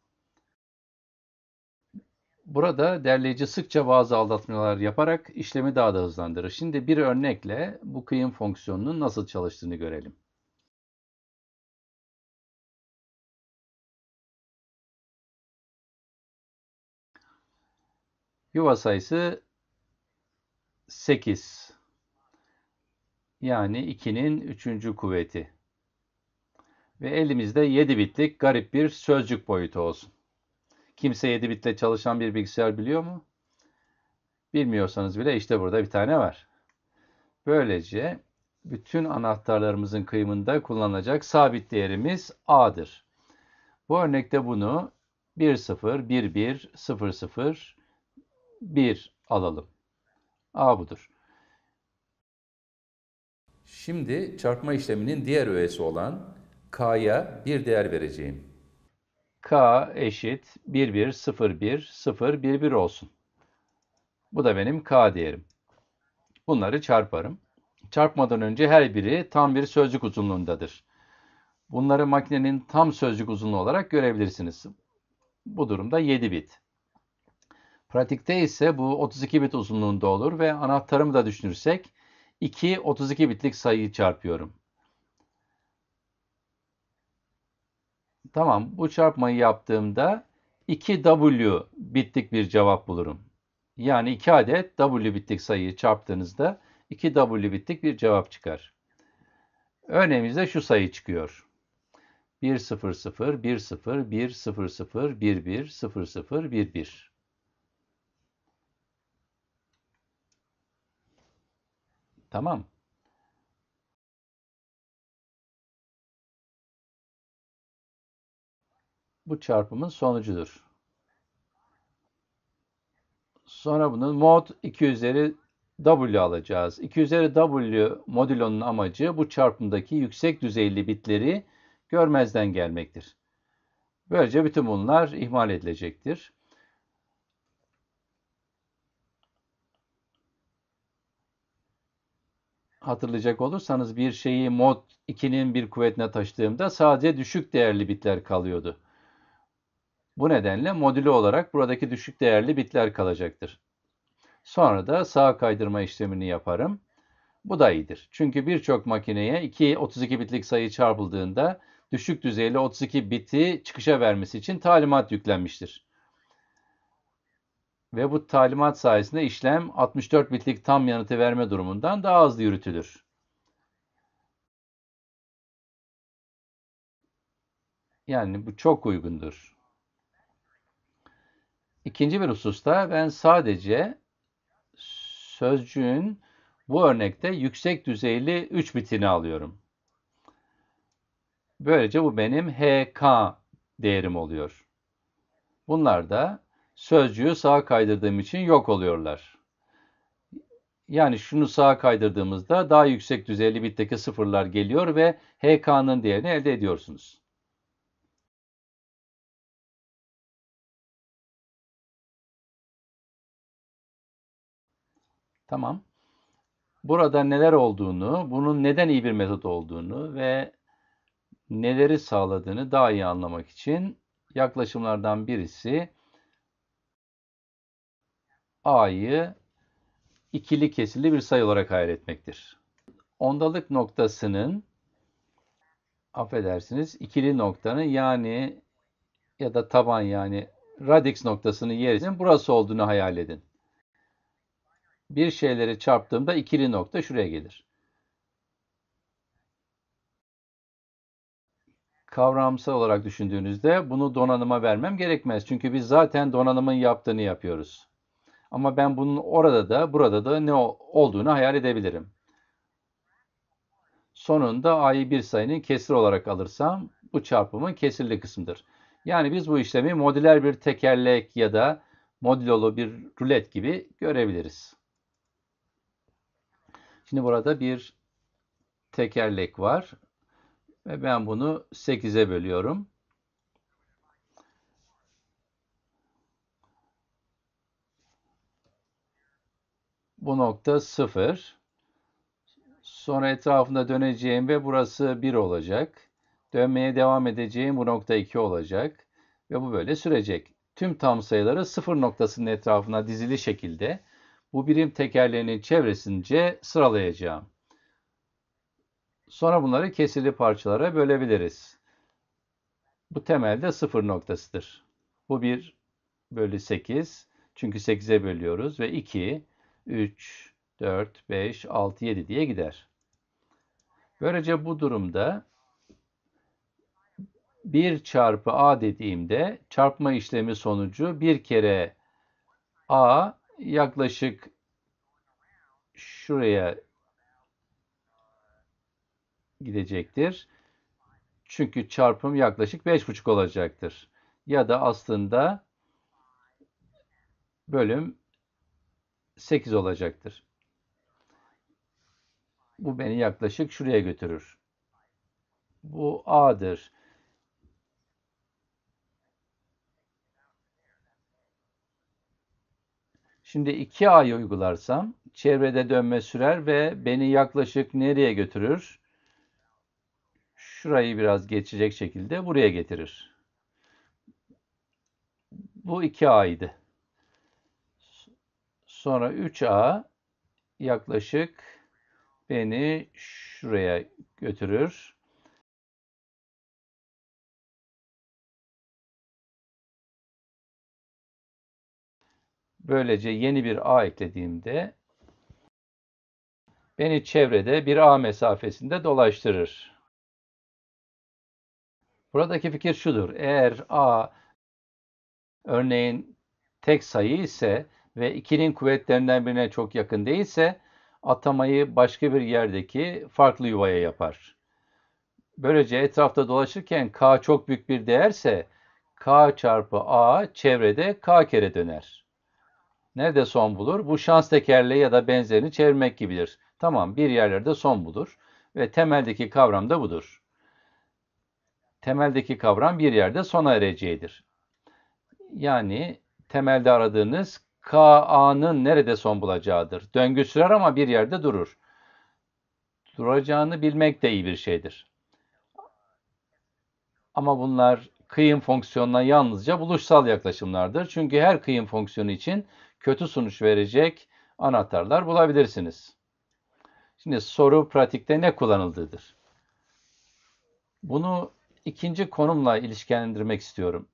Burada derleyici sıkça bazı aldatmalar yaparak işlemi daha da hızlandırır. Şimdi bir örnekle bu kıyım fonksiyonunun nasıl çalıştığını görelim. Yuva sayısı sekiz. Yani ikinin üçüncü kuvveti. Ve elimizde yedi bitlik garip bir sözcük boyutu olsun. Kimse yedi bitle çalışan bir bilgisayar biliyor mu? Bilmiyorsanız bile işte burada bir tane var. Böylece bütün anahtarlarımızın kıyımında kullanılacak sabit değerimiz A'dır. Bu örnekte bunu bir sıfır, bir bir, sıfır sıfır, bir alalım. A budur. Şimdi çarpma işleminin diğer öğesi olan K'ya bir değer vereceğim. K eşit bir bir sıfır bir sıfır bir bir olsun. Bu da benim K değerim. Bunları çarparım. Çarpmadan önce her biri tam bir sözcük uzunluğundadır. Bunları makinenin tam sözcük uzunluğu olarak görebilirsiniz. Bu durumda yedi bit. Pratikte ise bu otuz iki bit uzunluğunda olur ve anahtarımı da düşünürsek iki otuz iki bitlik sayıyı çarpıyorum. Tamam, bu çarpmayı yaptığımda iki W bitlik bir cevap bulurum. Yani iki adet W bitlik sayıyı çarptığınızda iki W bitlik bir cevap çıkar. Örneğimizde şu sayı çıkıyor. bir sıfır sıfır bir sıfır bir sıfır sıfır bir bir sıfır sıfır bir bir. Tamam. Bu çarpımın sonucudur. Sonra bunun mod iki üzeri W alacağız. iki üzeri W modülonun amacı bu çarpımdaki yüksek düzeyli bitleri görmezden gelmektir. Böylece bütün bunlar ihmal edilecektir. Hatırlayacak olursanız bir şeyi mod ikinin bir kuvvetine taşıdığımda sadece düşük değerli bitler kalıyordu. Bu nedenle modülü olarak buradaki düşük değerli bitler kalacaktır. Sonra da sağa kaydırma işlemini yaparım. Bu da iyidir. Çünkü birçok makineye iki otuz iki bitlik sayı çarpıldığında düşük düzeyli otuz iki biti çıkışa vermesi için talimat yüklenmiştir. Ve bu talimat sayesinde işlem altmış dört bitlik tam yanıtı verme durumundan daha hızlı yürütülür. Yani bu çok uygundur. İkinci bir hususta ben sadece sözcüğün bu örnekte yüksek düzeyli üç bitini alıyorum. Böylece bu benim H K değerim oluyor. Bunlar da sözcüğü sağa kaydırdığım için yok oluyorlar. Yani şunu sağa kaydırdığımızda daha yüksek düzeyli bitteki sıfırlar geliyor ve H K'nın değerini elde ediyorsunuz. Tamam. Burada neler olduğunu, bunun neden iyi bir metot olduğunu ve neleri sağladığını daha iyi anlamak için yaklaşımlardan birisi A'yı ikili kesirli bir sayı olarak hayal etmektir. Ondalık noktasının, affedersiniz, ikili noktanın yani ya da taban yani radix noktasının yerinin burası olduğunu hayal edin. Bir şeyleri çarptığımda ikili nokta şuraya gelir. Kavramsal olarak düşündüğünüzde bunu donanıma vermem gerekmez. Çünkü biz zaten donanımın yaptığını yapıyoruz. Ama ben bunun orada da burada da ne olduğunu hayal edebilirim. Sonunda a'yı bir sayının kesir olarak alırsam bu çarpımın kesirli kısmıdır. Yani biz bu işlemi modüler bir tekerlek ya da modülolu bir rulet gibi görebiliriz. Şimdi burada bir tekerlek var ve ben bunu sekize bölüyorum. Bu nokta sıfır. Sonra etrafında döneceğim ve burası bir olacak. Dönmeye devam edeceğim, bu nokta iki olacak. Ve bu böyle sürecek. Tüm tam sayıları sıfır noktasının etrafına dizili şekilde bu birim tekerleğinin çevresince sıralayacağım. Sonra bunları kesirli parçalara bölebiliriz. Bu temelde sıfır noktasıdır. Bu bir bölü sekiz. Çünkü sekize bölüyoruz ve iki, üç, dört, beş, altı, yedi diye gider. Böylece bu durumda bir çarpı a dediğimde çarpma işlemi sonucu bir kere a yaklaşık şuraya gidecektir. Çünkü çarpım yaklaşık beş buçuk olacaktır. Ya da aslında bölüm sekiz olacaktır. Bu beni yaklaşık şuraya götürür. Bu a'dır. Şimdi iki a'yı uygularsam çevrede dönme sürer ve beni yaklaşık nereye götürür? Şurayı biraz geçecek şekilde buraya getirir. Bu iki a'ydı. Sonra üç a yaklaşık beni şuraya götürür. Böylece yeni bir a eklediğimde beni çevrede bir a mesafesinde dolaştırır. Buradaki fikir şudur. Eğer a örneğin tek sayı ise ve ikinin kuvvetlerinden birine çok yakın değilse atamayı başka bir yerdeki farklı yuvaya yapar. Böylece etrafta dolaşırken k çok büyük bir değerse k çarpı a çevrede k kere döner. Nerede son bulur? Bu şans tekerleği ya da benzerini çevirmek gibidir. Tamam, bir yerlerde son bulur ve temeldeki kavram da budur. Temeldeki kavram bir yerde sona ereceğidir. Yani temelde aradığınız K A'nın nerede son bulacağıdır. Döngü sürer ama bir yerde durur. Duracağını bilmek de iyi bir şeydir. Ama bunlar kıyım fonksiyonuna yalnızca buluşsal yaklaşımlardır. Çünkü her kıyım fonksiyonu için kötü sonuç verecek anahtarlar bulabilirsiniz. Şimdi soru pratikte ne kullanıldığıdır. Bunu ikinci konumla ilişkilendirmek istiyorum.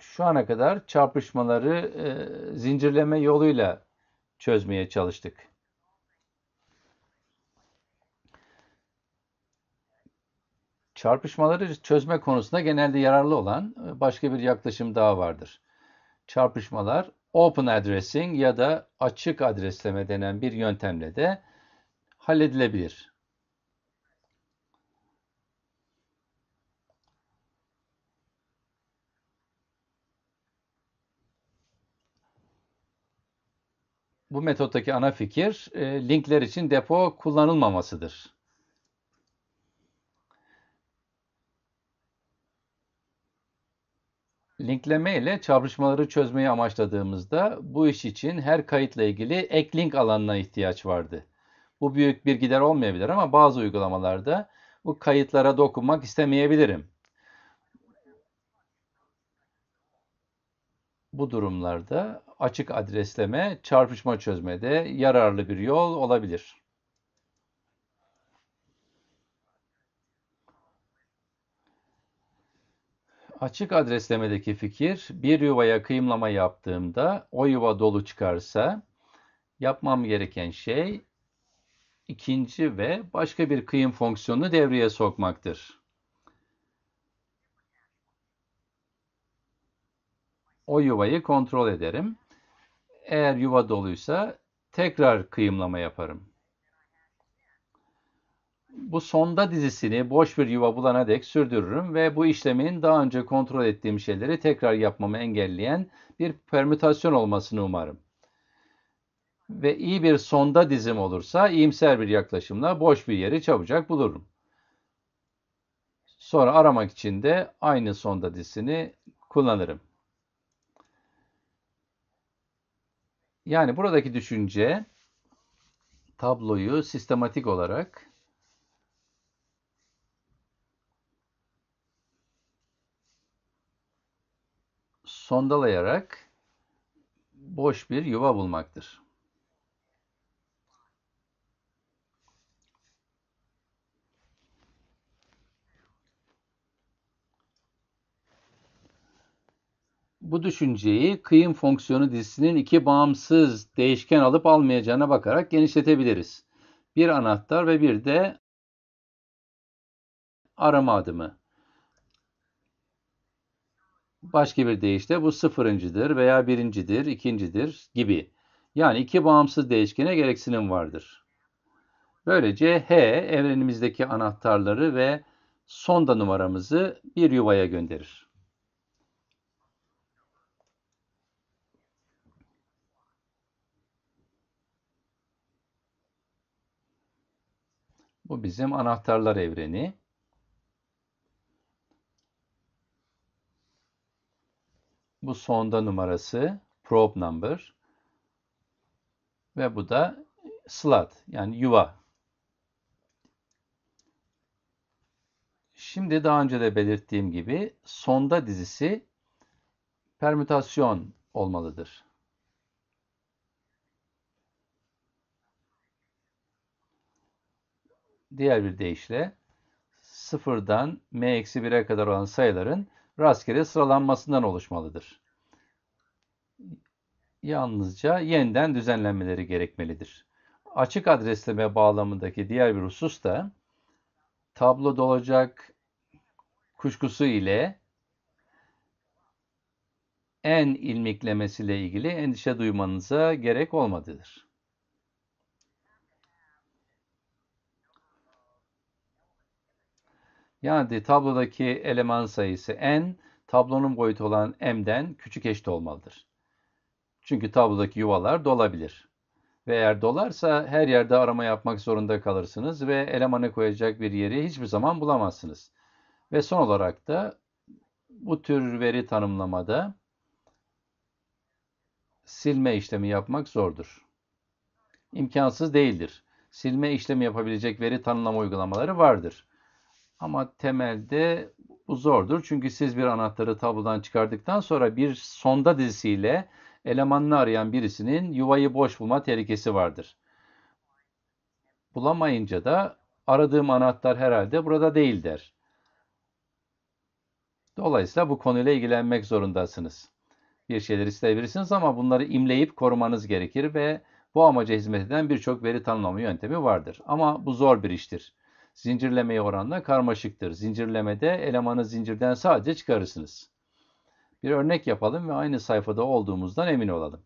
Şu ana kadar çarpışmaları e, zincirleme yoluyla çözmeye çalıştık. Çarpışmaları çözme konusunda genelde yararlı olan başka bir yaklaşım daha vardır. Çarpışmalar open addressing ya da açık adresleme denen bir yöntemle de halledilebilir. Bu metottaki ana fikir linkler için depo kullanılmamasıdır. Linkleme ile çarpışmaları çözmeyi amaçladığımızda bu iş için her kayıtla ilgili ek link alanına ihtiyaç vardı. Bu büyük bir gider olmayabilir ama bazı uygulamalarda bu kayıtlara dokunmak istemeyebilirim. Bu durumlarda açık adresleme çarpışma çözmede yararlı bir yol olabilir. Açık adreslemedeki fikir, bir yuvaya kıyımlama yaptığımda o yuva dolu çıkarsa yapmam gereken şey ikinci ve başka bir kıyım fonksiyonunu devreye sokmaktır. O yuvayı kontrol ederim. Eğer yuva doluysa tekrar kıyımlama yaparım. Bu sonda dizisini boş bir yuva bulana dek sürdürürüm ve bu işlemin daha önce kontrol ettiğim şeyleri tekrar yapmamı engelleyen bir permütasyon olmasını umarım. Ve iyi bir sonda dizim olursa iyimser bir yaklaşımla boş bir yeri çabucak bulurum. Sonra aramak için de aynı sonda dizisini kullanırım. Yani buradaki düşünce tabloyu sistematik olarak sondalayarak boş bir yuva bulmaktır. Bu düşünceyi kıyım fonksiyonu dizisinin iki bağımsız değişken alıp almayacağına bakarak genişletebiliriz. Bir anahtar ve bir de arama adımı. Başka bir deyişle bu sıfırıncıdır veya birincidir, ikincidir gibi. Yani iki bağımsız değişkene gereksinim vardır. Böylece H evrenimizdeki anahtarları ve sonda numaramızı bir yuvaya gönderir. Bu bizim anahtarlar evreni. Bu sonda numarası, probe number. Ve bu da slot, yani yuva. Şimdi daha önce de belirttiğim gibi sonda dizisi permütasyon olmalıdır. Diğer bir deyişle sıfırdan m eksi bire kadar olan sayıların rastgele sıralanmasından oluşmalıdır. Yalnızca yeniden düzenlenmeleri gerekmelidir. Açık adresleme bağlamındaki diğer bir husus da tabloda olacak kuşkusu ile en ilmiklemesiyle ilgili endişe duymanıza gerek olmadığıdır. Yani tablodaki eleman sayısı n, tablonun boyutu olan m'den küçük eşit olmalıdır. Çünkü tablodaki yuvalar dolabilir. Ve eğer dolarsa her yerde arama yapmak zorunda kalırsınız ve elemanı koyacak bir yeri hiçbir zaman bulamazsınız. Ve son olarak da bu tür veri tanımlamada silme işlemi yapmak zordur. İmkansız değildir. Silme işlemi yapabilecek veri tanımlama uygulamaları vardır. Ama temelde bu zordur. Çünkü siz bir anahtarı tablodan çıkardıktan sonra bir sonda dizisiyle elemanını arayan birisinin yuvayı boş bulma tehlikesi vardır. Bulamayınca da aradığım anahtar herhalde burada değil der. Dolayısıyla bu konuyla ilgilenmek zorundasınız. Bir şeyler isteyebilirsiniz ama bunları imleyip korumanız gerekir ve bu amaca hizmet eden birçok veri tanımlama yöntemi vardır. Ama bu zor bir iştir. zincirlemeye oranla karmaşıktır. Zincirlemede elemanı zincirden sadece çıkarırsınız. Bir örnek yapalım ve aynı sayfada olduğumuzdan emin olalım.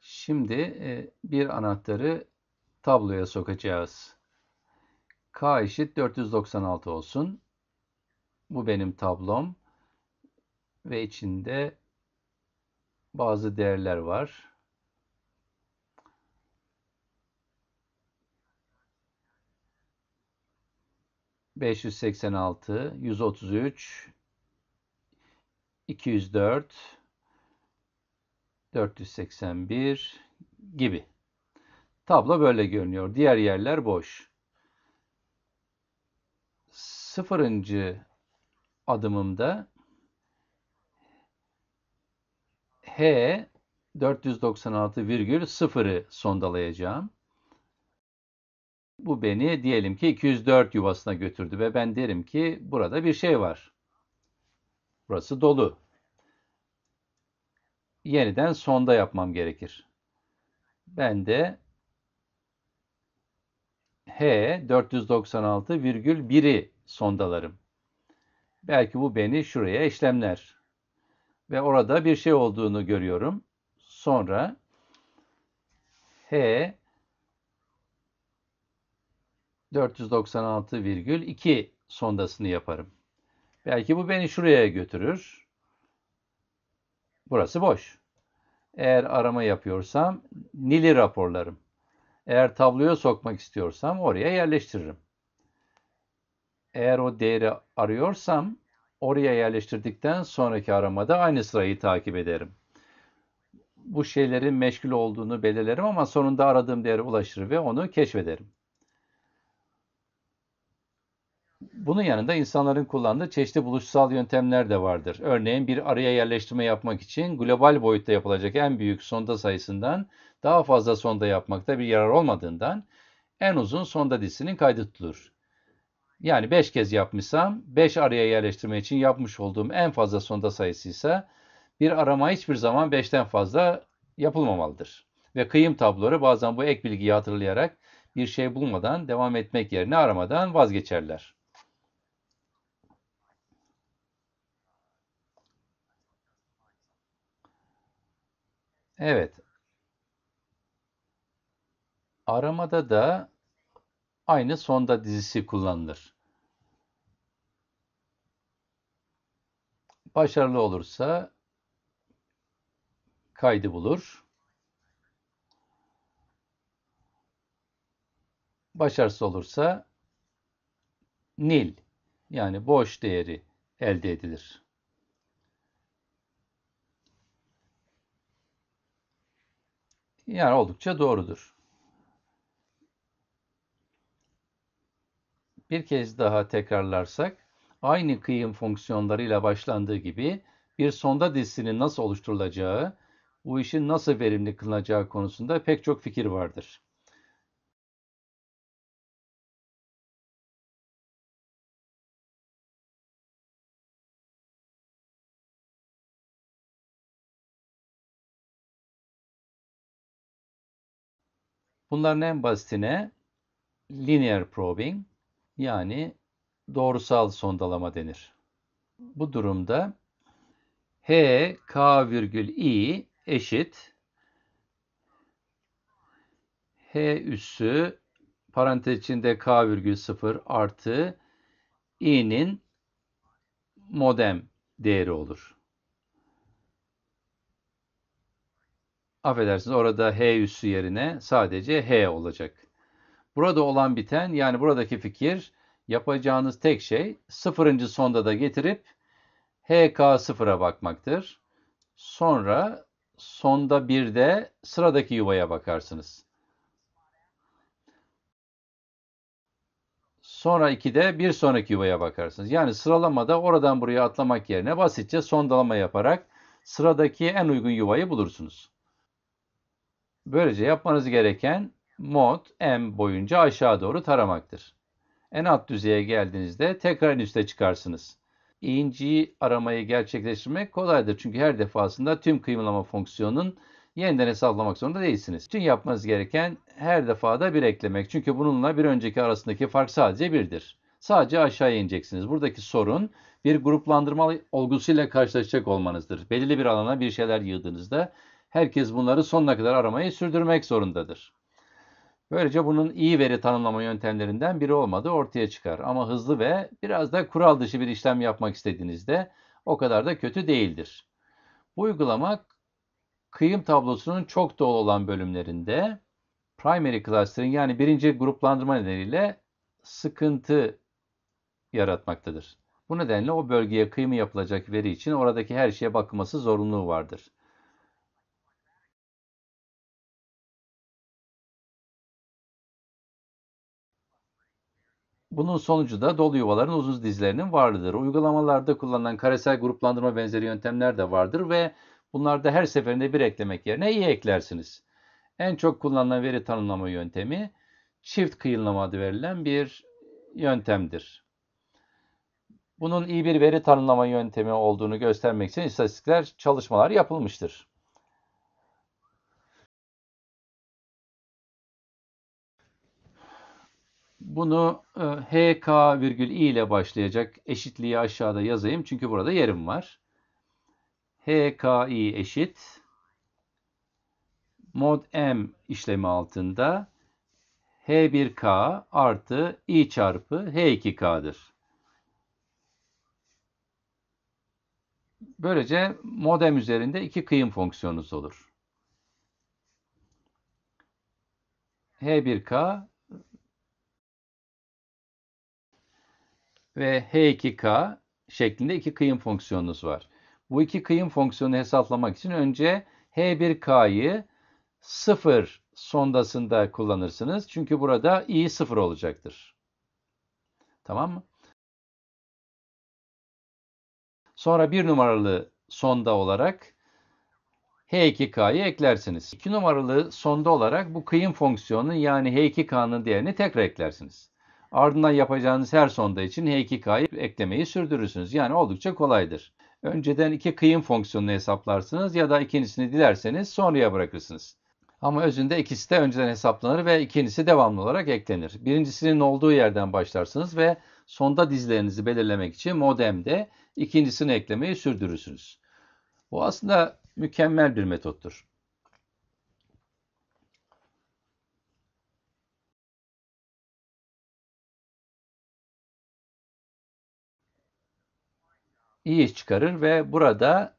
Şimdi bir anahtarı tabloya sokacağız. K eşit dört yüz doksan altı olsun. Bu benim tablom. Ve içinde bazı değerler var. beş yüz seksen altı, yüz otuz üç, iki yüz dört, dört yüz seksen bir gibi. Tablo böyle görünüyor. Diğer yerler boş. Sıfırıncı adımımda H dört yüz doksan altı virgül sıfırı sondalayacağım. Bu beni diyelim ki iki yüz dört yuvasına götürdü ve ben derim ki burada bir şey var. Burası dolu. Yeniden sonda yapmam gerekir. Ben de H dört yüz doksan altı virgül biri sondalarım. Belki bu beni şuraya eşlemler. Ve orada bir şey olduğunu görüyorum. Sonra H dört yüz doksan altı virgül iki sondasını yaparım. Belki bu beni şuraya götürür. Burası boş. Eğer arama yapıyorsam nili raporlarım. Eğer tabloya sokmak istiyorsam oraya yerleştiririm. Eğer o değeri arıyorsam oraya yerleştirdikten sonraki aramada aynı sırayı takip ederim. Bu şeylerin meşgul olduğunu belirlerim ama sonunda aradığım değere ulaşır ve onu keşfederim. Bunun yanında insanların kullandığı çeşitli buluşsal yöntemler de vardır. Örneğin bir araya yerleştirme yapmak için global boyutta yapılacak en büyük sonda sayısından daha fazla sonda yapmakta bir yarar olmadığından en uzun sonda dizisinin kaydı tutulur. Yani beş kez yapmışsam beş araya yerleştirme için yapmış olduğum en fazla sonda sayısıysa bir arama hiçbir zaman beşten fazla yapılmamalıdır. Ve kıyım tabloları bazen bu ek bilgiyi hatırlayarak bir şey bulmadan devam etmek yerine aramadan vazgeçerler. Evet. Aramada da aynı sonda dizisi kullanılır. Başarılı olursa kaydı bulur. Başarısız olursa nil yani boş değeri elde edilir. Yani oldukça doğrudur. Bir kez daha tekrarlarsak, aynı kıyım fonksiyonlarıyla başlandığı gibi bir sonda dizisinin nasıl oluşturulacağı, bu işin nasıl verimli kılınacağı konusunda pek çok fikir vardır. Bunların en basitine linear probing yani doğrusal sondalama denir. Bu durumda H K virgül i eşit H üssü parantez içinde K virgül sıfır artı i'nin modem değeri olur. Affedersiniz orada H üssü yerine sadece H olacak. Burada olan biten yani buradaki fikir yapacağınız tek şey sıfırıncı sonda da getirip H K sıfıra bakmaktır. Sonra sonda birde sıradaki yuvaya bakarsınız. Sonra ikide bir sonraki yuvaya bakarsınız. Yani sıralamada oradan buraya atlamak yerine basitçe sondalama yaparak sıradaki en uygun yuvayı bulursunuz. Böylece yapmanız gereken mod m boyunca aşağı doğru taramaktır. En alt düzeye geldiğinizde tekrar en üste çıkarsınız. İnci aramayı gerçekleştirmek kolaydır çünkü her defasında tüm kıyımlama fonksiyonunun yeniden hesaplamak zorunda değilsiniz. Tüm yapmanız gereken her defada bir eklemek. Çünkü bununla bir önceki arasındaki fark sadece birdir. Sadece aşağıya ineceksiniz. Buradaki sorun bir gruplandırma olgusuyla karşılaşacak olmanızdır. Belirli bir alana bir şeyler yığdığınızda herkes bunları sonuna kadar aramayı sürdürmek zorundadır. Böylece bunun iyi veri tanımlama yöntemlerinden biri olmadığı ortaya çıkar. Ama hızlı ve biraz da kural dışı bir işlem yapmak istediğinizde o kadar da kötü değildir. Bu uygulama kıyım tablosunun çok doğal olan bölümlerinde primary cluster'ın yani birinci gruplandırma nedeniyle sıkıntı yaratmaktadır. Bu nedenle o bölgeye kıyımı yapılacak veri için oradaki her şeye bakılması zorunluluğu vardır. Bunun sonucu da dolu yuvaların uzun dizlerinin varlığıdır. Uygulamalarda kullanılan karesel gruplandırma benzeri yöntemler de vardır ve bunlarda her seferinde bir eklemek yerine iyi eklersiniz. En çok kullanılan veri tanımlama yöntemi çift kıyımlama adı verilen bir yöntemdir. Bunun iyi bir veri tanımlama yöntemi olduğunu göstermek için istatistikler çalışmalar yapılmıştır. Bunu H K virgül i ile başlayacak eşitliği aşağıda yazayım çünkü burada yerim var. H K i eşit mod m işlemi altında H bir K artı i çarpı H iki K'dır. Böylece mod m üzerinde iki kıyım fonksiyonunuz olur. H bir K ve H iki K şeklinde iki kıyım fonksiyonunuz var. Bu iki kıyım fonksiyonu hesaplamak için önce H bir K'yı sıfır sondasında kullanırsınız. Çünkü burada i sıfır olacaktır. Tamam mı? Sonra bir numaralı sonda olarak H iki K'yı eklersiniz. İki numaralı sonda olarak bu kıyım fonksiyonunun yani H iki K'nın değerini tekrar eklersiniz. Ardından yapacağınız her sonda için H iki K'yı eklemeyi sürdürürsünüz. Yani oldukça kolaydır. Önceden iki kıyım fonksiyonunu hesaplarsınız ya da ikincisini dilerseniz sonraya bırakırsınız. Ama özünde ikisi de önceden hesaplanır ve ikincisi devamlı olarak eklenir. Birincisinin olduğu yerden başlarsınız ve sonda dizilerinizi belirlemek için modemde ikincisini eklemeyi sürdürürsünüz. Bu aslında mükemmel bir metottur. İyi iş çıkarır ve burada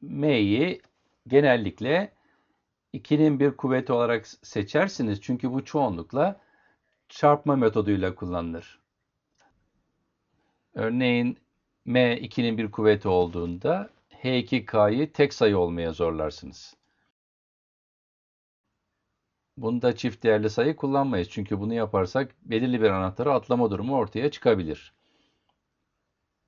m'yi genellikle ikinin bir kuvveti olarak seçersiniz. Çünkü bu çoğunlukla çarpma metoduyla kullanılır. Örneğin m ikinin bir kuvveti olduğunda H iki K'yı tek sayı olmaya zorlarsınız. Bunda çift değerli sayı kullanmayız. Çünkü bunu yaparsak belirli bir anahtarı atlama durumu ortaya çıkabilir.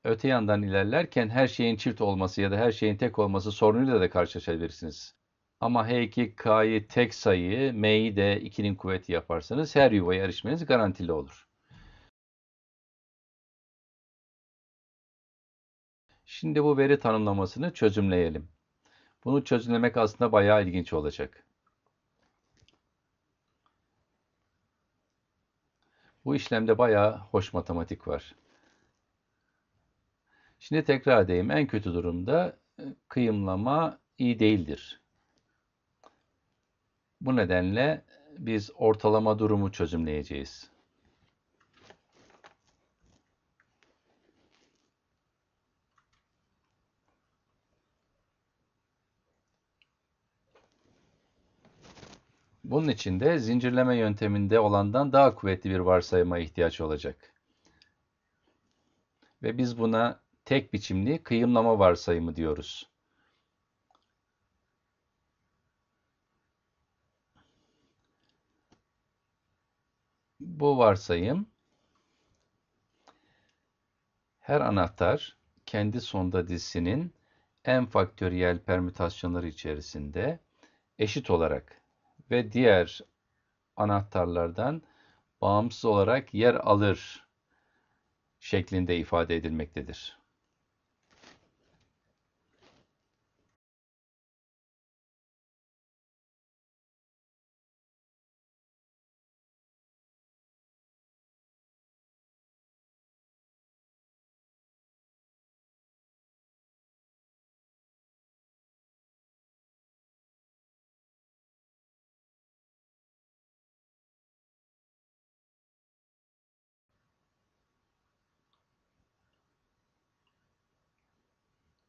Öte yandan ilerlerken her şeyin çift olması ya da her şeyin tek olması sorunuyla da karşılaşabilirsiniz. Ama H iki K'yı tek sayı, m'yi de ikinin kuvveti yaparsanız her yuvaya erişmeniz garantili olur. Şimdi bu veri tanımlamasını çözümleyelim. Bunu çözümlemek aslında bayağı ilginç olacak. Bu işlemde bayağı hoş matematik var. Şimdi tekrar edeyim. En kötü durumda kıyımlama iyi değildir. Bu nedenle biz ortalama durumu çözümleyeceğiz. Bunun için de zincirleme yönteminde olandan daha kuvvetli bir varsayıma ihtiyaç olacak. Ve biz buna tek biçimli kıyımlama varsayımı diyoruz. Bu varsayım her anahtar kendi sonda dizisinin m faktöriyel permütasyonları içerisinde eşit olarak ve diğer anahtarlardan bağımsız olarak yer alır şeklinde ifade edilmektedir.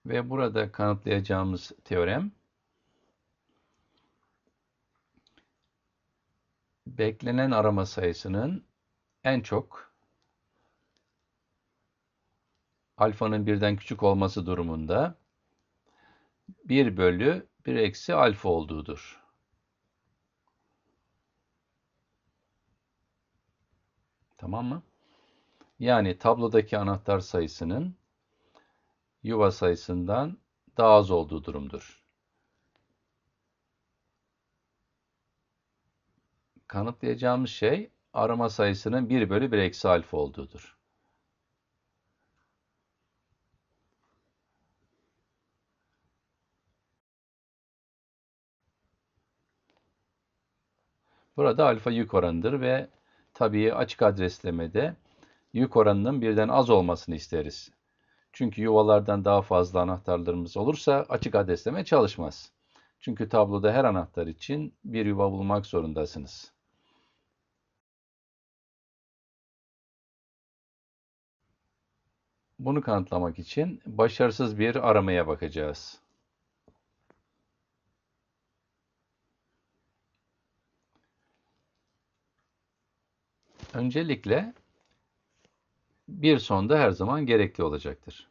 Ve burada kanıtlayacağımız teorem, beklenen arama sayısının en çok alfanın birden küçük olması durumunda bir bölü bir eksi alfa olduğudur. Tamam mı? Yani tablodaki anahtar sayısının yuva sayısından daha az olduğu durumdur. Kanıtlayacağımız şey arama sayısının bir bölü bir eksi alfa olduğudur. Burada alfa yük oranıdır ve tabii açık adreslemede yük oranının birden az olmasını isteriz. Çünkü yuvalardan daha fazla anahtarlarımız olursa açık adresleme çalışmaz. Çünkü tabloda her anahtar için bir yuva bulmak zorundasınız. Bunu kanıtlamak için başarısız bir aramaya bakacağız. Öncelikle bir sonda her zaman gerekli olacaktır.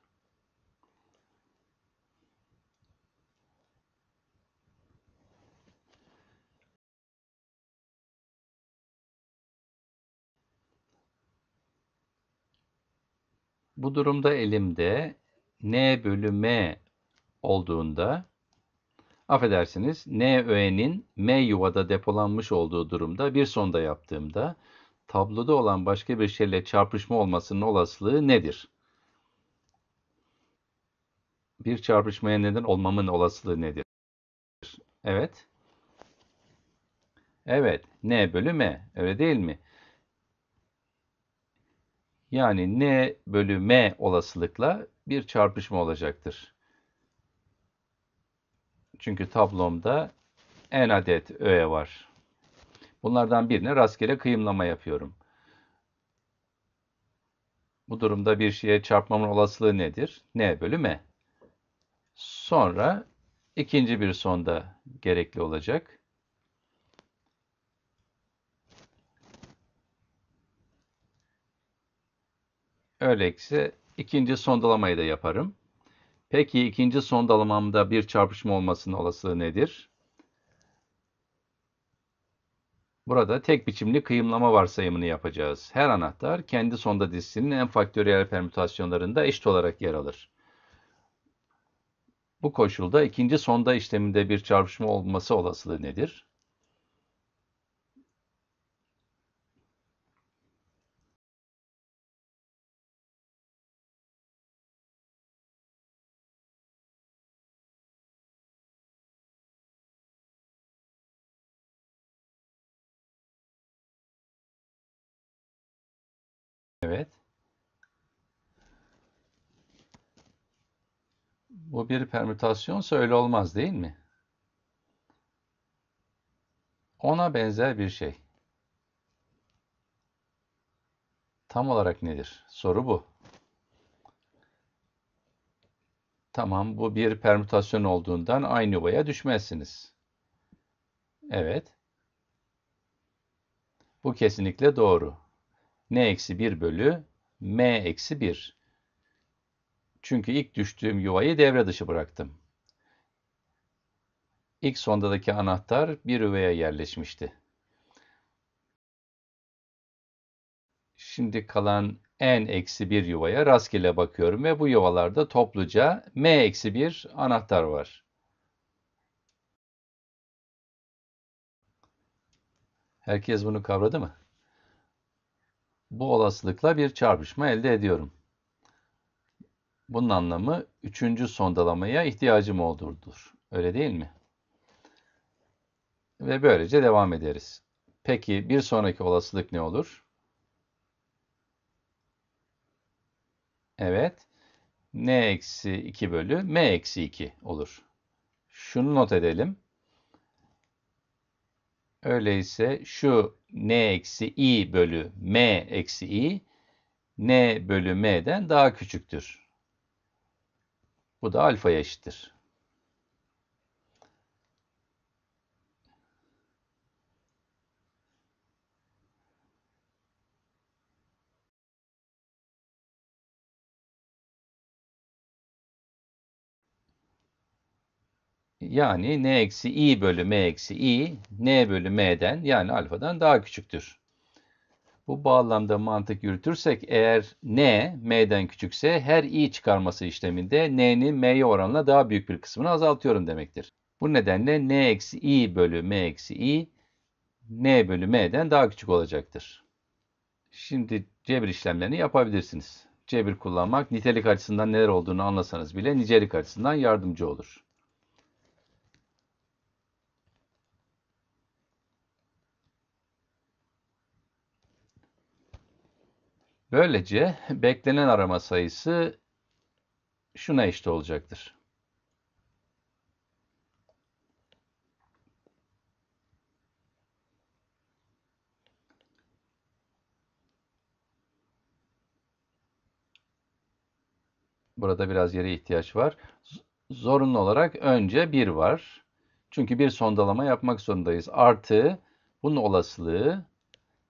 Bu durumda elimde n bölü m olduğunda, affedersiniz, n öğenin m yuvada depolanmış olduğu durumda bir sonda yaptığımda, tabloda olan başka bir şeyle çarpışma olmasının olasılığı nedir? Bir çarpışmaya neden olmamın olasılığı nedir? Evet. Evet. N bölü M. Öyle değil mi? Yani N bölü M olasılıkla bir çarpışma olacaktır. Çünkü tablomda n adet öğe var. Bunlardan birine rastgele kıyımlama yapıyorum. Bu durumda bir şeye çarpmamın olasılığı nedir? N bölü M. Sonra ikinci bir sonda gerekli olacak. Öyleyse ikinci sondalamayı da yaparım. Peki ikinci sondalamamda bir çarpışma olmasının olasılığı nedir? Burada tek biçimli kıyımlama varsayımını yapacağız. Her anahtar kendi sonda dizisinin en faktöriyel permütasyonlarında eşit olarak yer alır. Bu koşulda ikinci sonda işleminde bir çarpışma olması olasılığı nedir? Evet. Bu bir permütasyonsa öyle olmaz değil mi? Ona benzer bir şey. Tam olarak nedir? Soru bu. Tamam, bu bir permütasyon olduğundan aynı yuvaya düşmezsiniz. Evet. Bu kesinlikle doğru. n eksi bir bölü m eksi bir. Çünkü ilk düştüğüm yuvayı devre dışı bıraktım. İlk sondadaki anahtar bir yuvaya yerleşmişti. Şimdi kalan n eksi bir yuvaya rastgele bakıyorum ve bu yuvalarda topluca m eksi bir anahtar var. Herkes bunu kavradı mı? Bu olasılıkla bir çarpışma elde ediyorum. Bunun anlamı üçüncü sondalamaya ihtiyacım olduğudur. Öyle değil mi? Ve böylece devam ederiz. Peki bir sonraki olasılık ne olur? Evet. N eksi iki bölü M eksi iki olur. Şunu not edelim. Öyleyse şu N eksi i bölü M eksi i N bölü M'den daha küçüktür. Bu da alfaya eşittir. Yani N eksi i bölü M eksi i, N bölü M'den yani alfadan daha küçüktür. Bu bağlamda mantık yürütürsek eğer N, M'den küçükse her i çıkarması işleminde N'nin M'ye oranla daha büyük bir kısmını azaltıyorum demektir. Bu nedenle N eksi i bölü M eksi i, N bölü M'den daha küçük olacaktır. Şimdi cebir işlemlerini yapabilirsiniz. Cebir kullanmak nitelik açısından neler olduğunu anlasanız bile nicelik açısından yardımcı olur. Böylece beklenen arama sayısı şuna eşit olacaktır. Burada biraz yere ihtiyaç var. Zorunlu olarak önce bir var. Çünkü bir sondalama yapmak zorundayız. Artı bunun olasılığı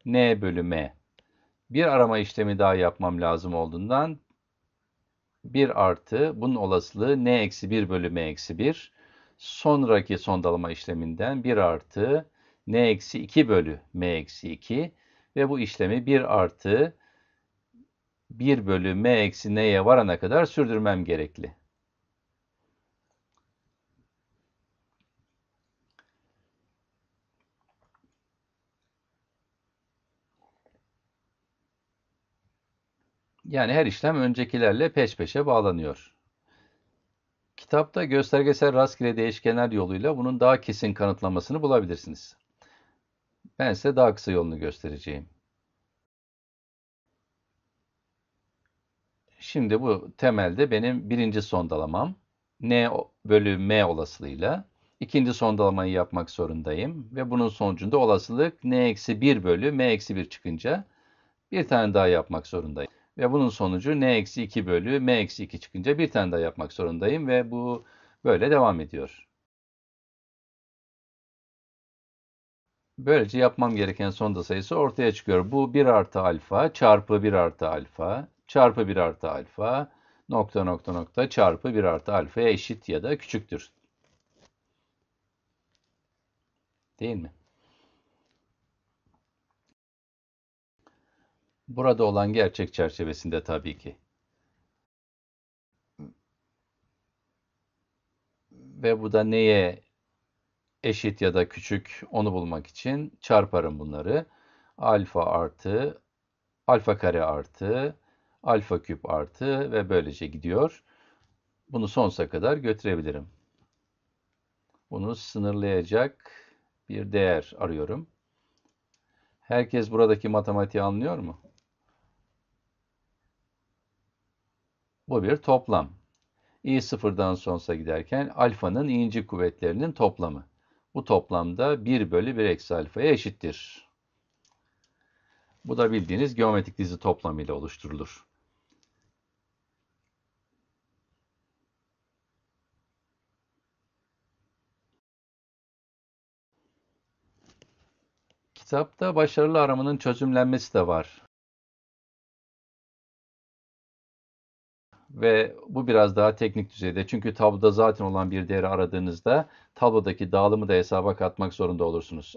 N bölü M. Bir arama işlemi daha yapmam lazım olduğundan bir artı bunun olasılığı N eksi bir bölü M eksi bir. Sonraki sondalama işleminden bir artı N eksi iki bölü M eksi iki. Ve bu işlemi bir artı bir bölü M eksi n'ye varana kadar sürdürmem gerekli. Yani her işlem öncekilerle peş peşe bağlanıyor. Kitapta göstergesel rastgele değişkenler yoluyla bunun daha kesin kanıtlamasını bulabilirsiniz. Ben size daha kısa yolunu göstereceğim. Şimdi bu temelde benim birinci sondalamam N bölü M olasılığıyla. İkinci sondalamayı yapmak zorundayım ve bunun sonucunda olasılık N eksi bir bölü M eksi bir çıkınca bir tane daha yapmak zorundayım. Ve bunun sonucu N eksi iki bölü M eksi iki çıkınca bir tane daha yapmak zorundayım ve bu böyle devam ediyor. Böylece yapmam gereken sonda sayısı ortaya çıkıyor. Bu bir artı alfa çarpı bir artı alfa çarpı bir artı alfa nokta nokta nokta çarpı bir artı alfaya eşit ya da küçüktür. Değil mi? Burada olan gerçek çerçevesinde tabii ki. Ve bu da neye eşit ya da küçük onu bulmak için çarparım bunları. Alfa artı, alfa kare artı, alfa küp artı ve böylece gidiyor. Bunu sonsuza kadar götürebilirim. Bunu sınırlayacak bir değer arıyorum. Herkes buradaki matematiği anlıyor mu? Bu bir toplam. i sıfırdan sonsuza giderken alfanın i'inci kuvvetlerinin toplamı. Bu toplamda bir bölü bir eksi alfaya eşittir. Bu da bildiğiniz geometrik dizi toplamıyla oluşturulur. Kitapta başarılı aramanın çözümlenmesi de var. Ve bu biraz daha teknik düzeyde. Çünkü tabloda zaten olan bir değeri aradığınızda tablodaki dağılımı da hesaba katmak zorunda olursunuz.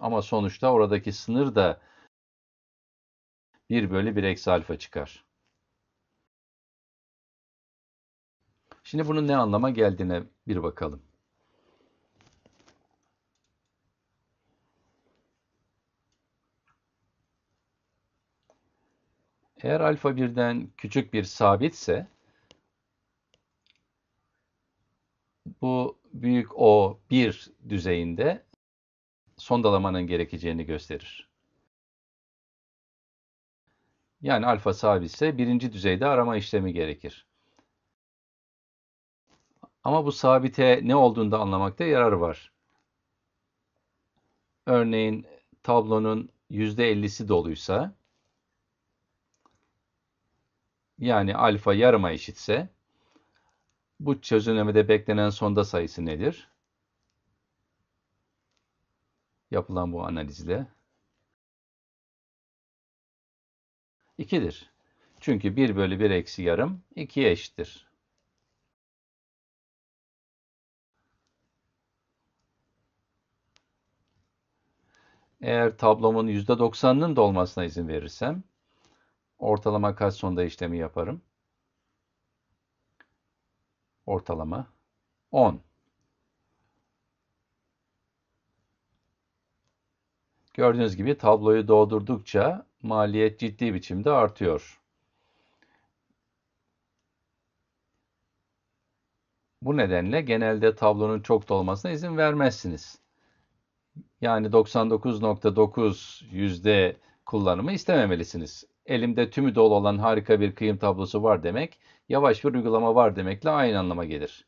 Ama sonuçta oradaki sınır da bir bölü bir eksi alfa çıkar. Şimdi bunun ne anlama geldiğine bir bakalım. Eğer alfa birden küçük bir sabitse bu büyük O bir düzeyinde sondalamanın gerekeceğini gösterir. Yani alfa sabitse birinci düzeyde arama işlemi gerekir. Ama bu sabite ne olduğunu da anlamakta yarar var. Örneğin tablonun yüzde ellisi doluysa, yani alfa yarıma eşitse, bu çözümlemede beklenen sonda sayısı nedir? Yapılan bu analizle ikidir. Çünkü bir bölü bir eksi yarım ikiye eşittir. Eğer tablomun yüzde doksanının dolmasına izin verirsem, ortalama kaç sonda işlemi yaparım? Ortalama on. Gördüğünüz gibi tabloyu doldurdukça maliyet ciddi biçimde artıyor. Bu nedenle genelde tablonun çok dolmasına izin vermezsiniz. Yani doksan dokuz nokta dokuz yüzde kullanımı istememelisiniz. Elimde tümü dolu olan harika bir kıyım tablosu var demek, yavaş bir uygulama var demekle aynı anlama gelir.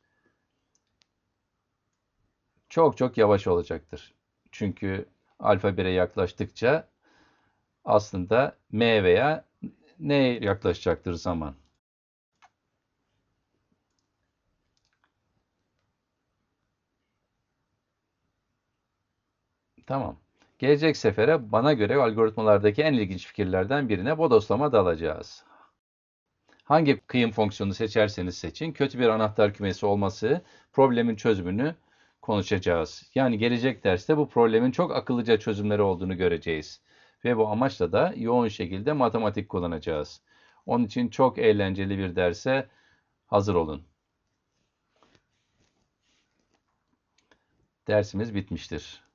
Çok çok yavaş olacaktır. Çünkü alfa bire yaklaştıkça aslında M veya N'ye yaklaşacaktır zaman. Tamam. Gelecek sefere bana göre algoritmalardaki en ilginç fikirlerden birine bodoslama dalacağız. Hangi kıyım fonksiyonunu seçerseniz seçin, kötü bir anahtar kümesi olması problemin çözümünü konuşacağız. Yani gelecek derste bu problemin çok akıllıca çözümleri olduğunu göreceğiz. Ve bu amaçla da yoğun şekilde matematik kullanacağız. Onun için çok eğlenceli bir derse hazır olun. Dersimiz bitmiştir.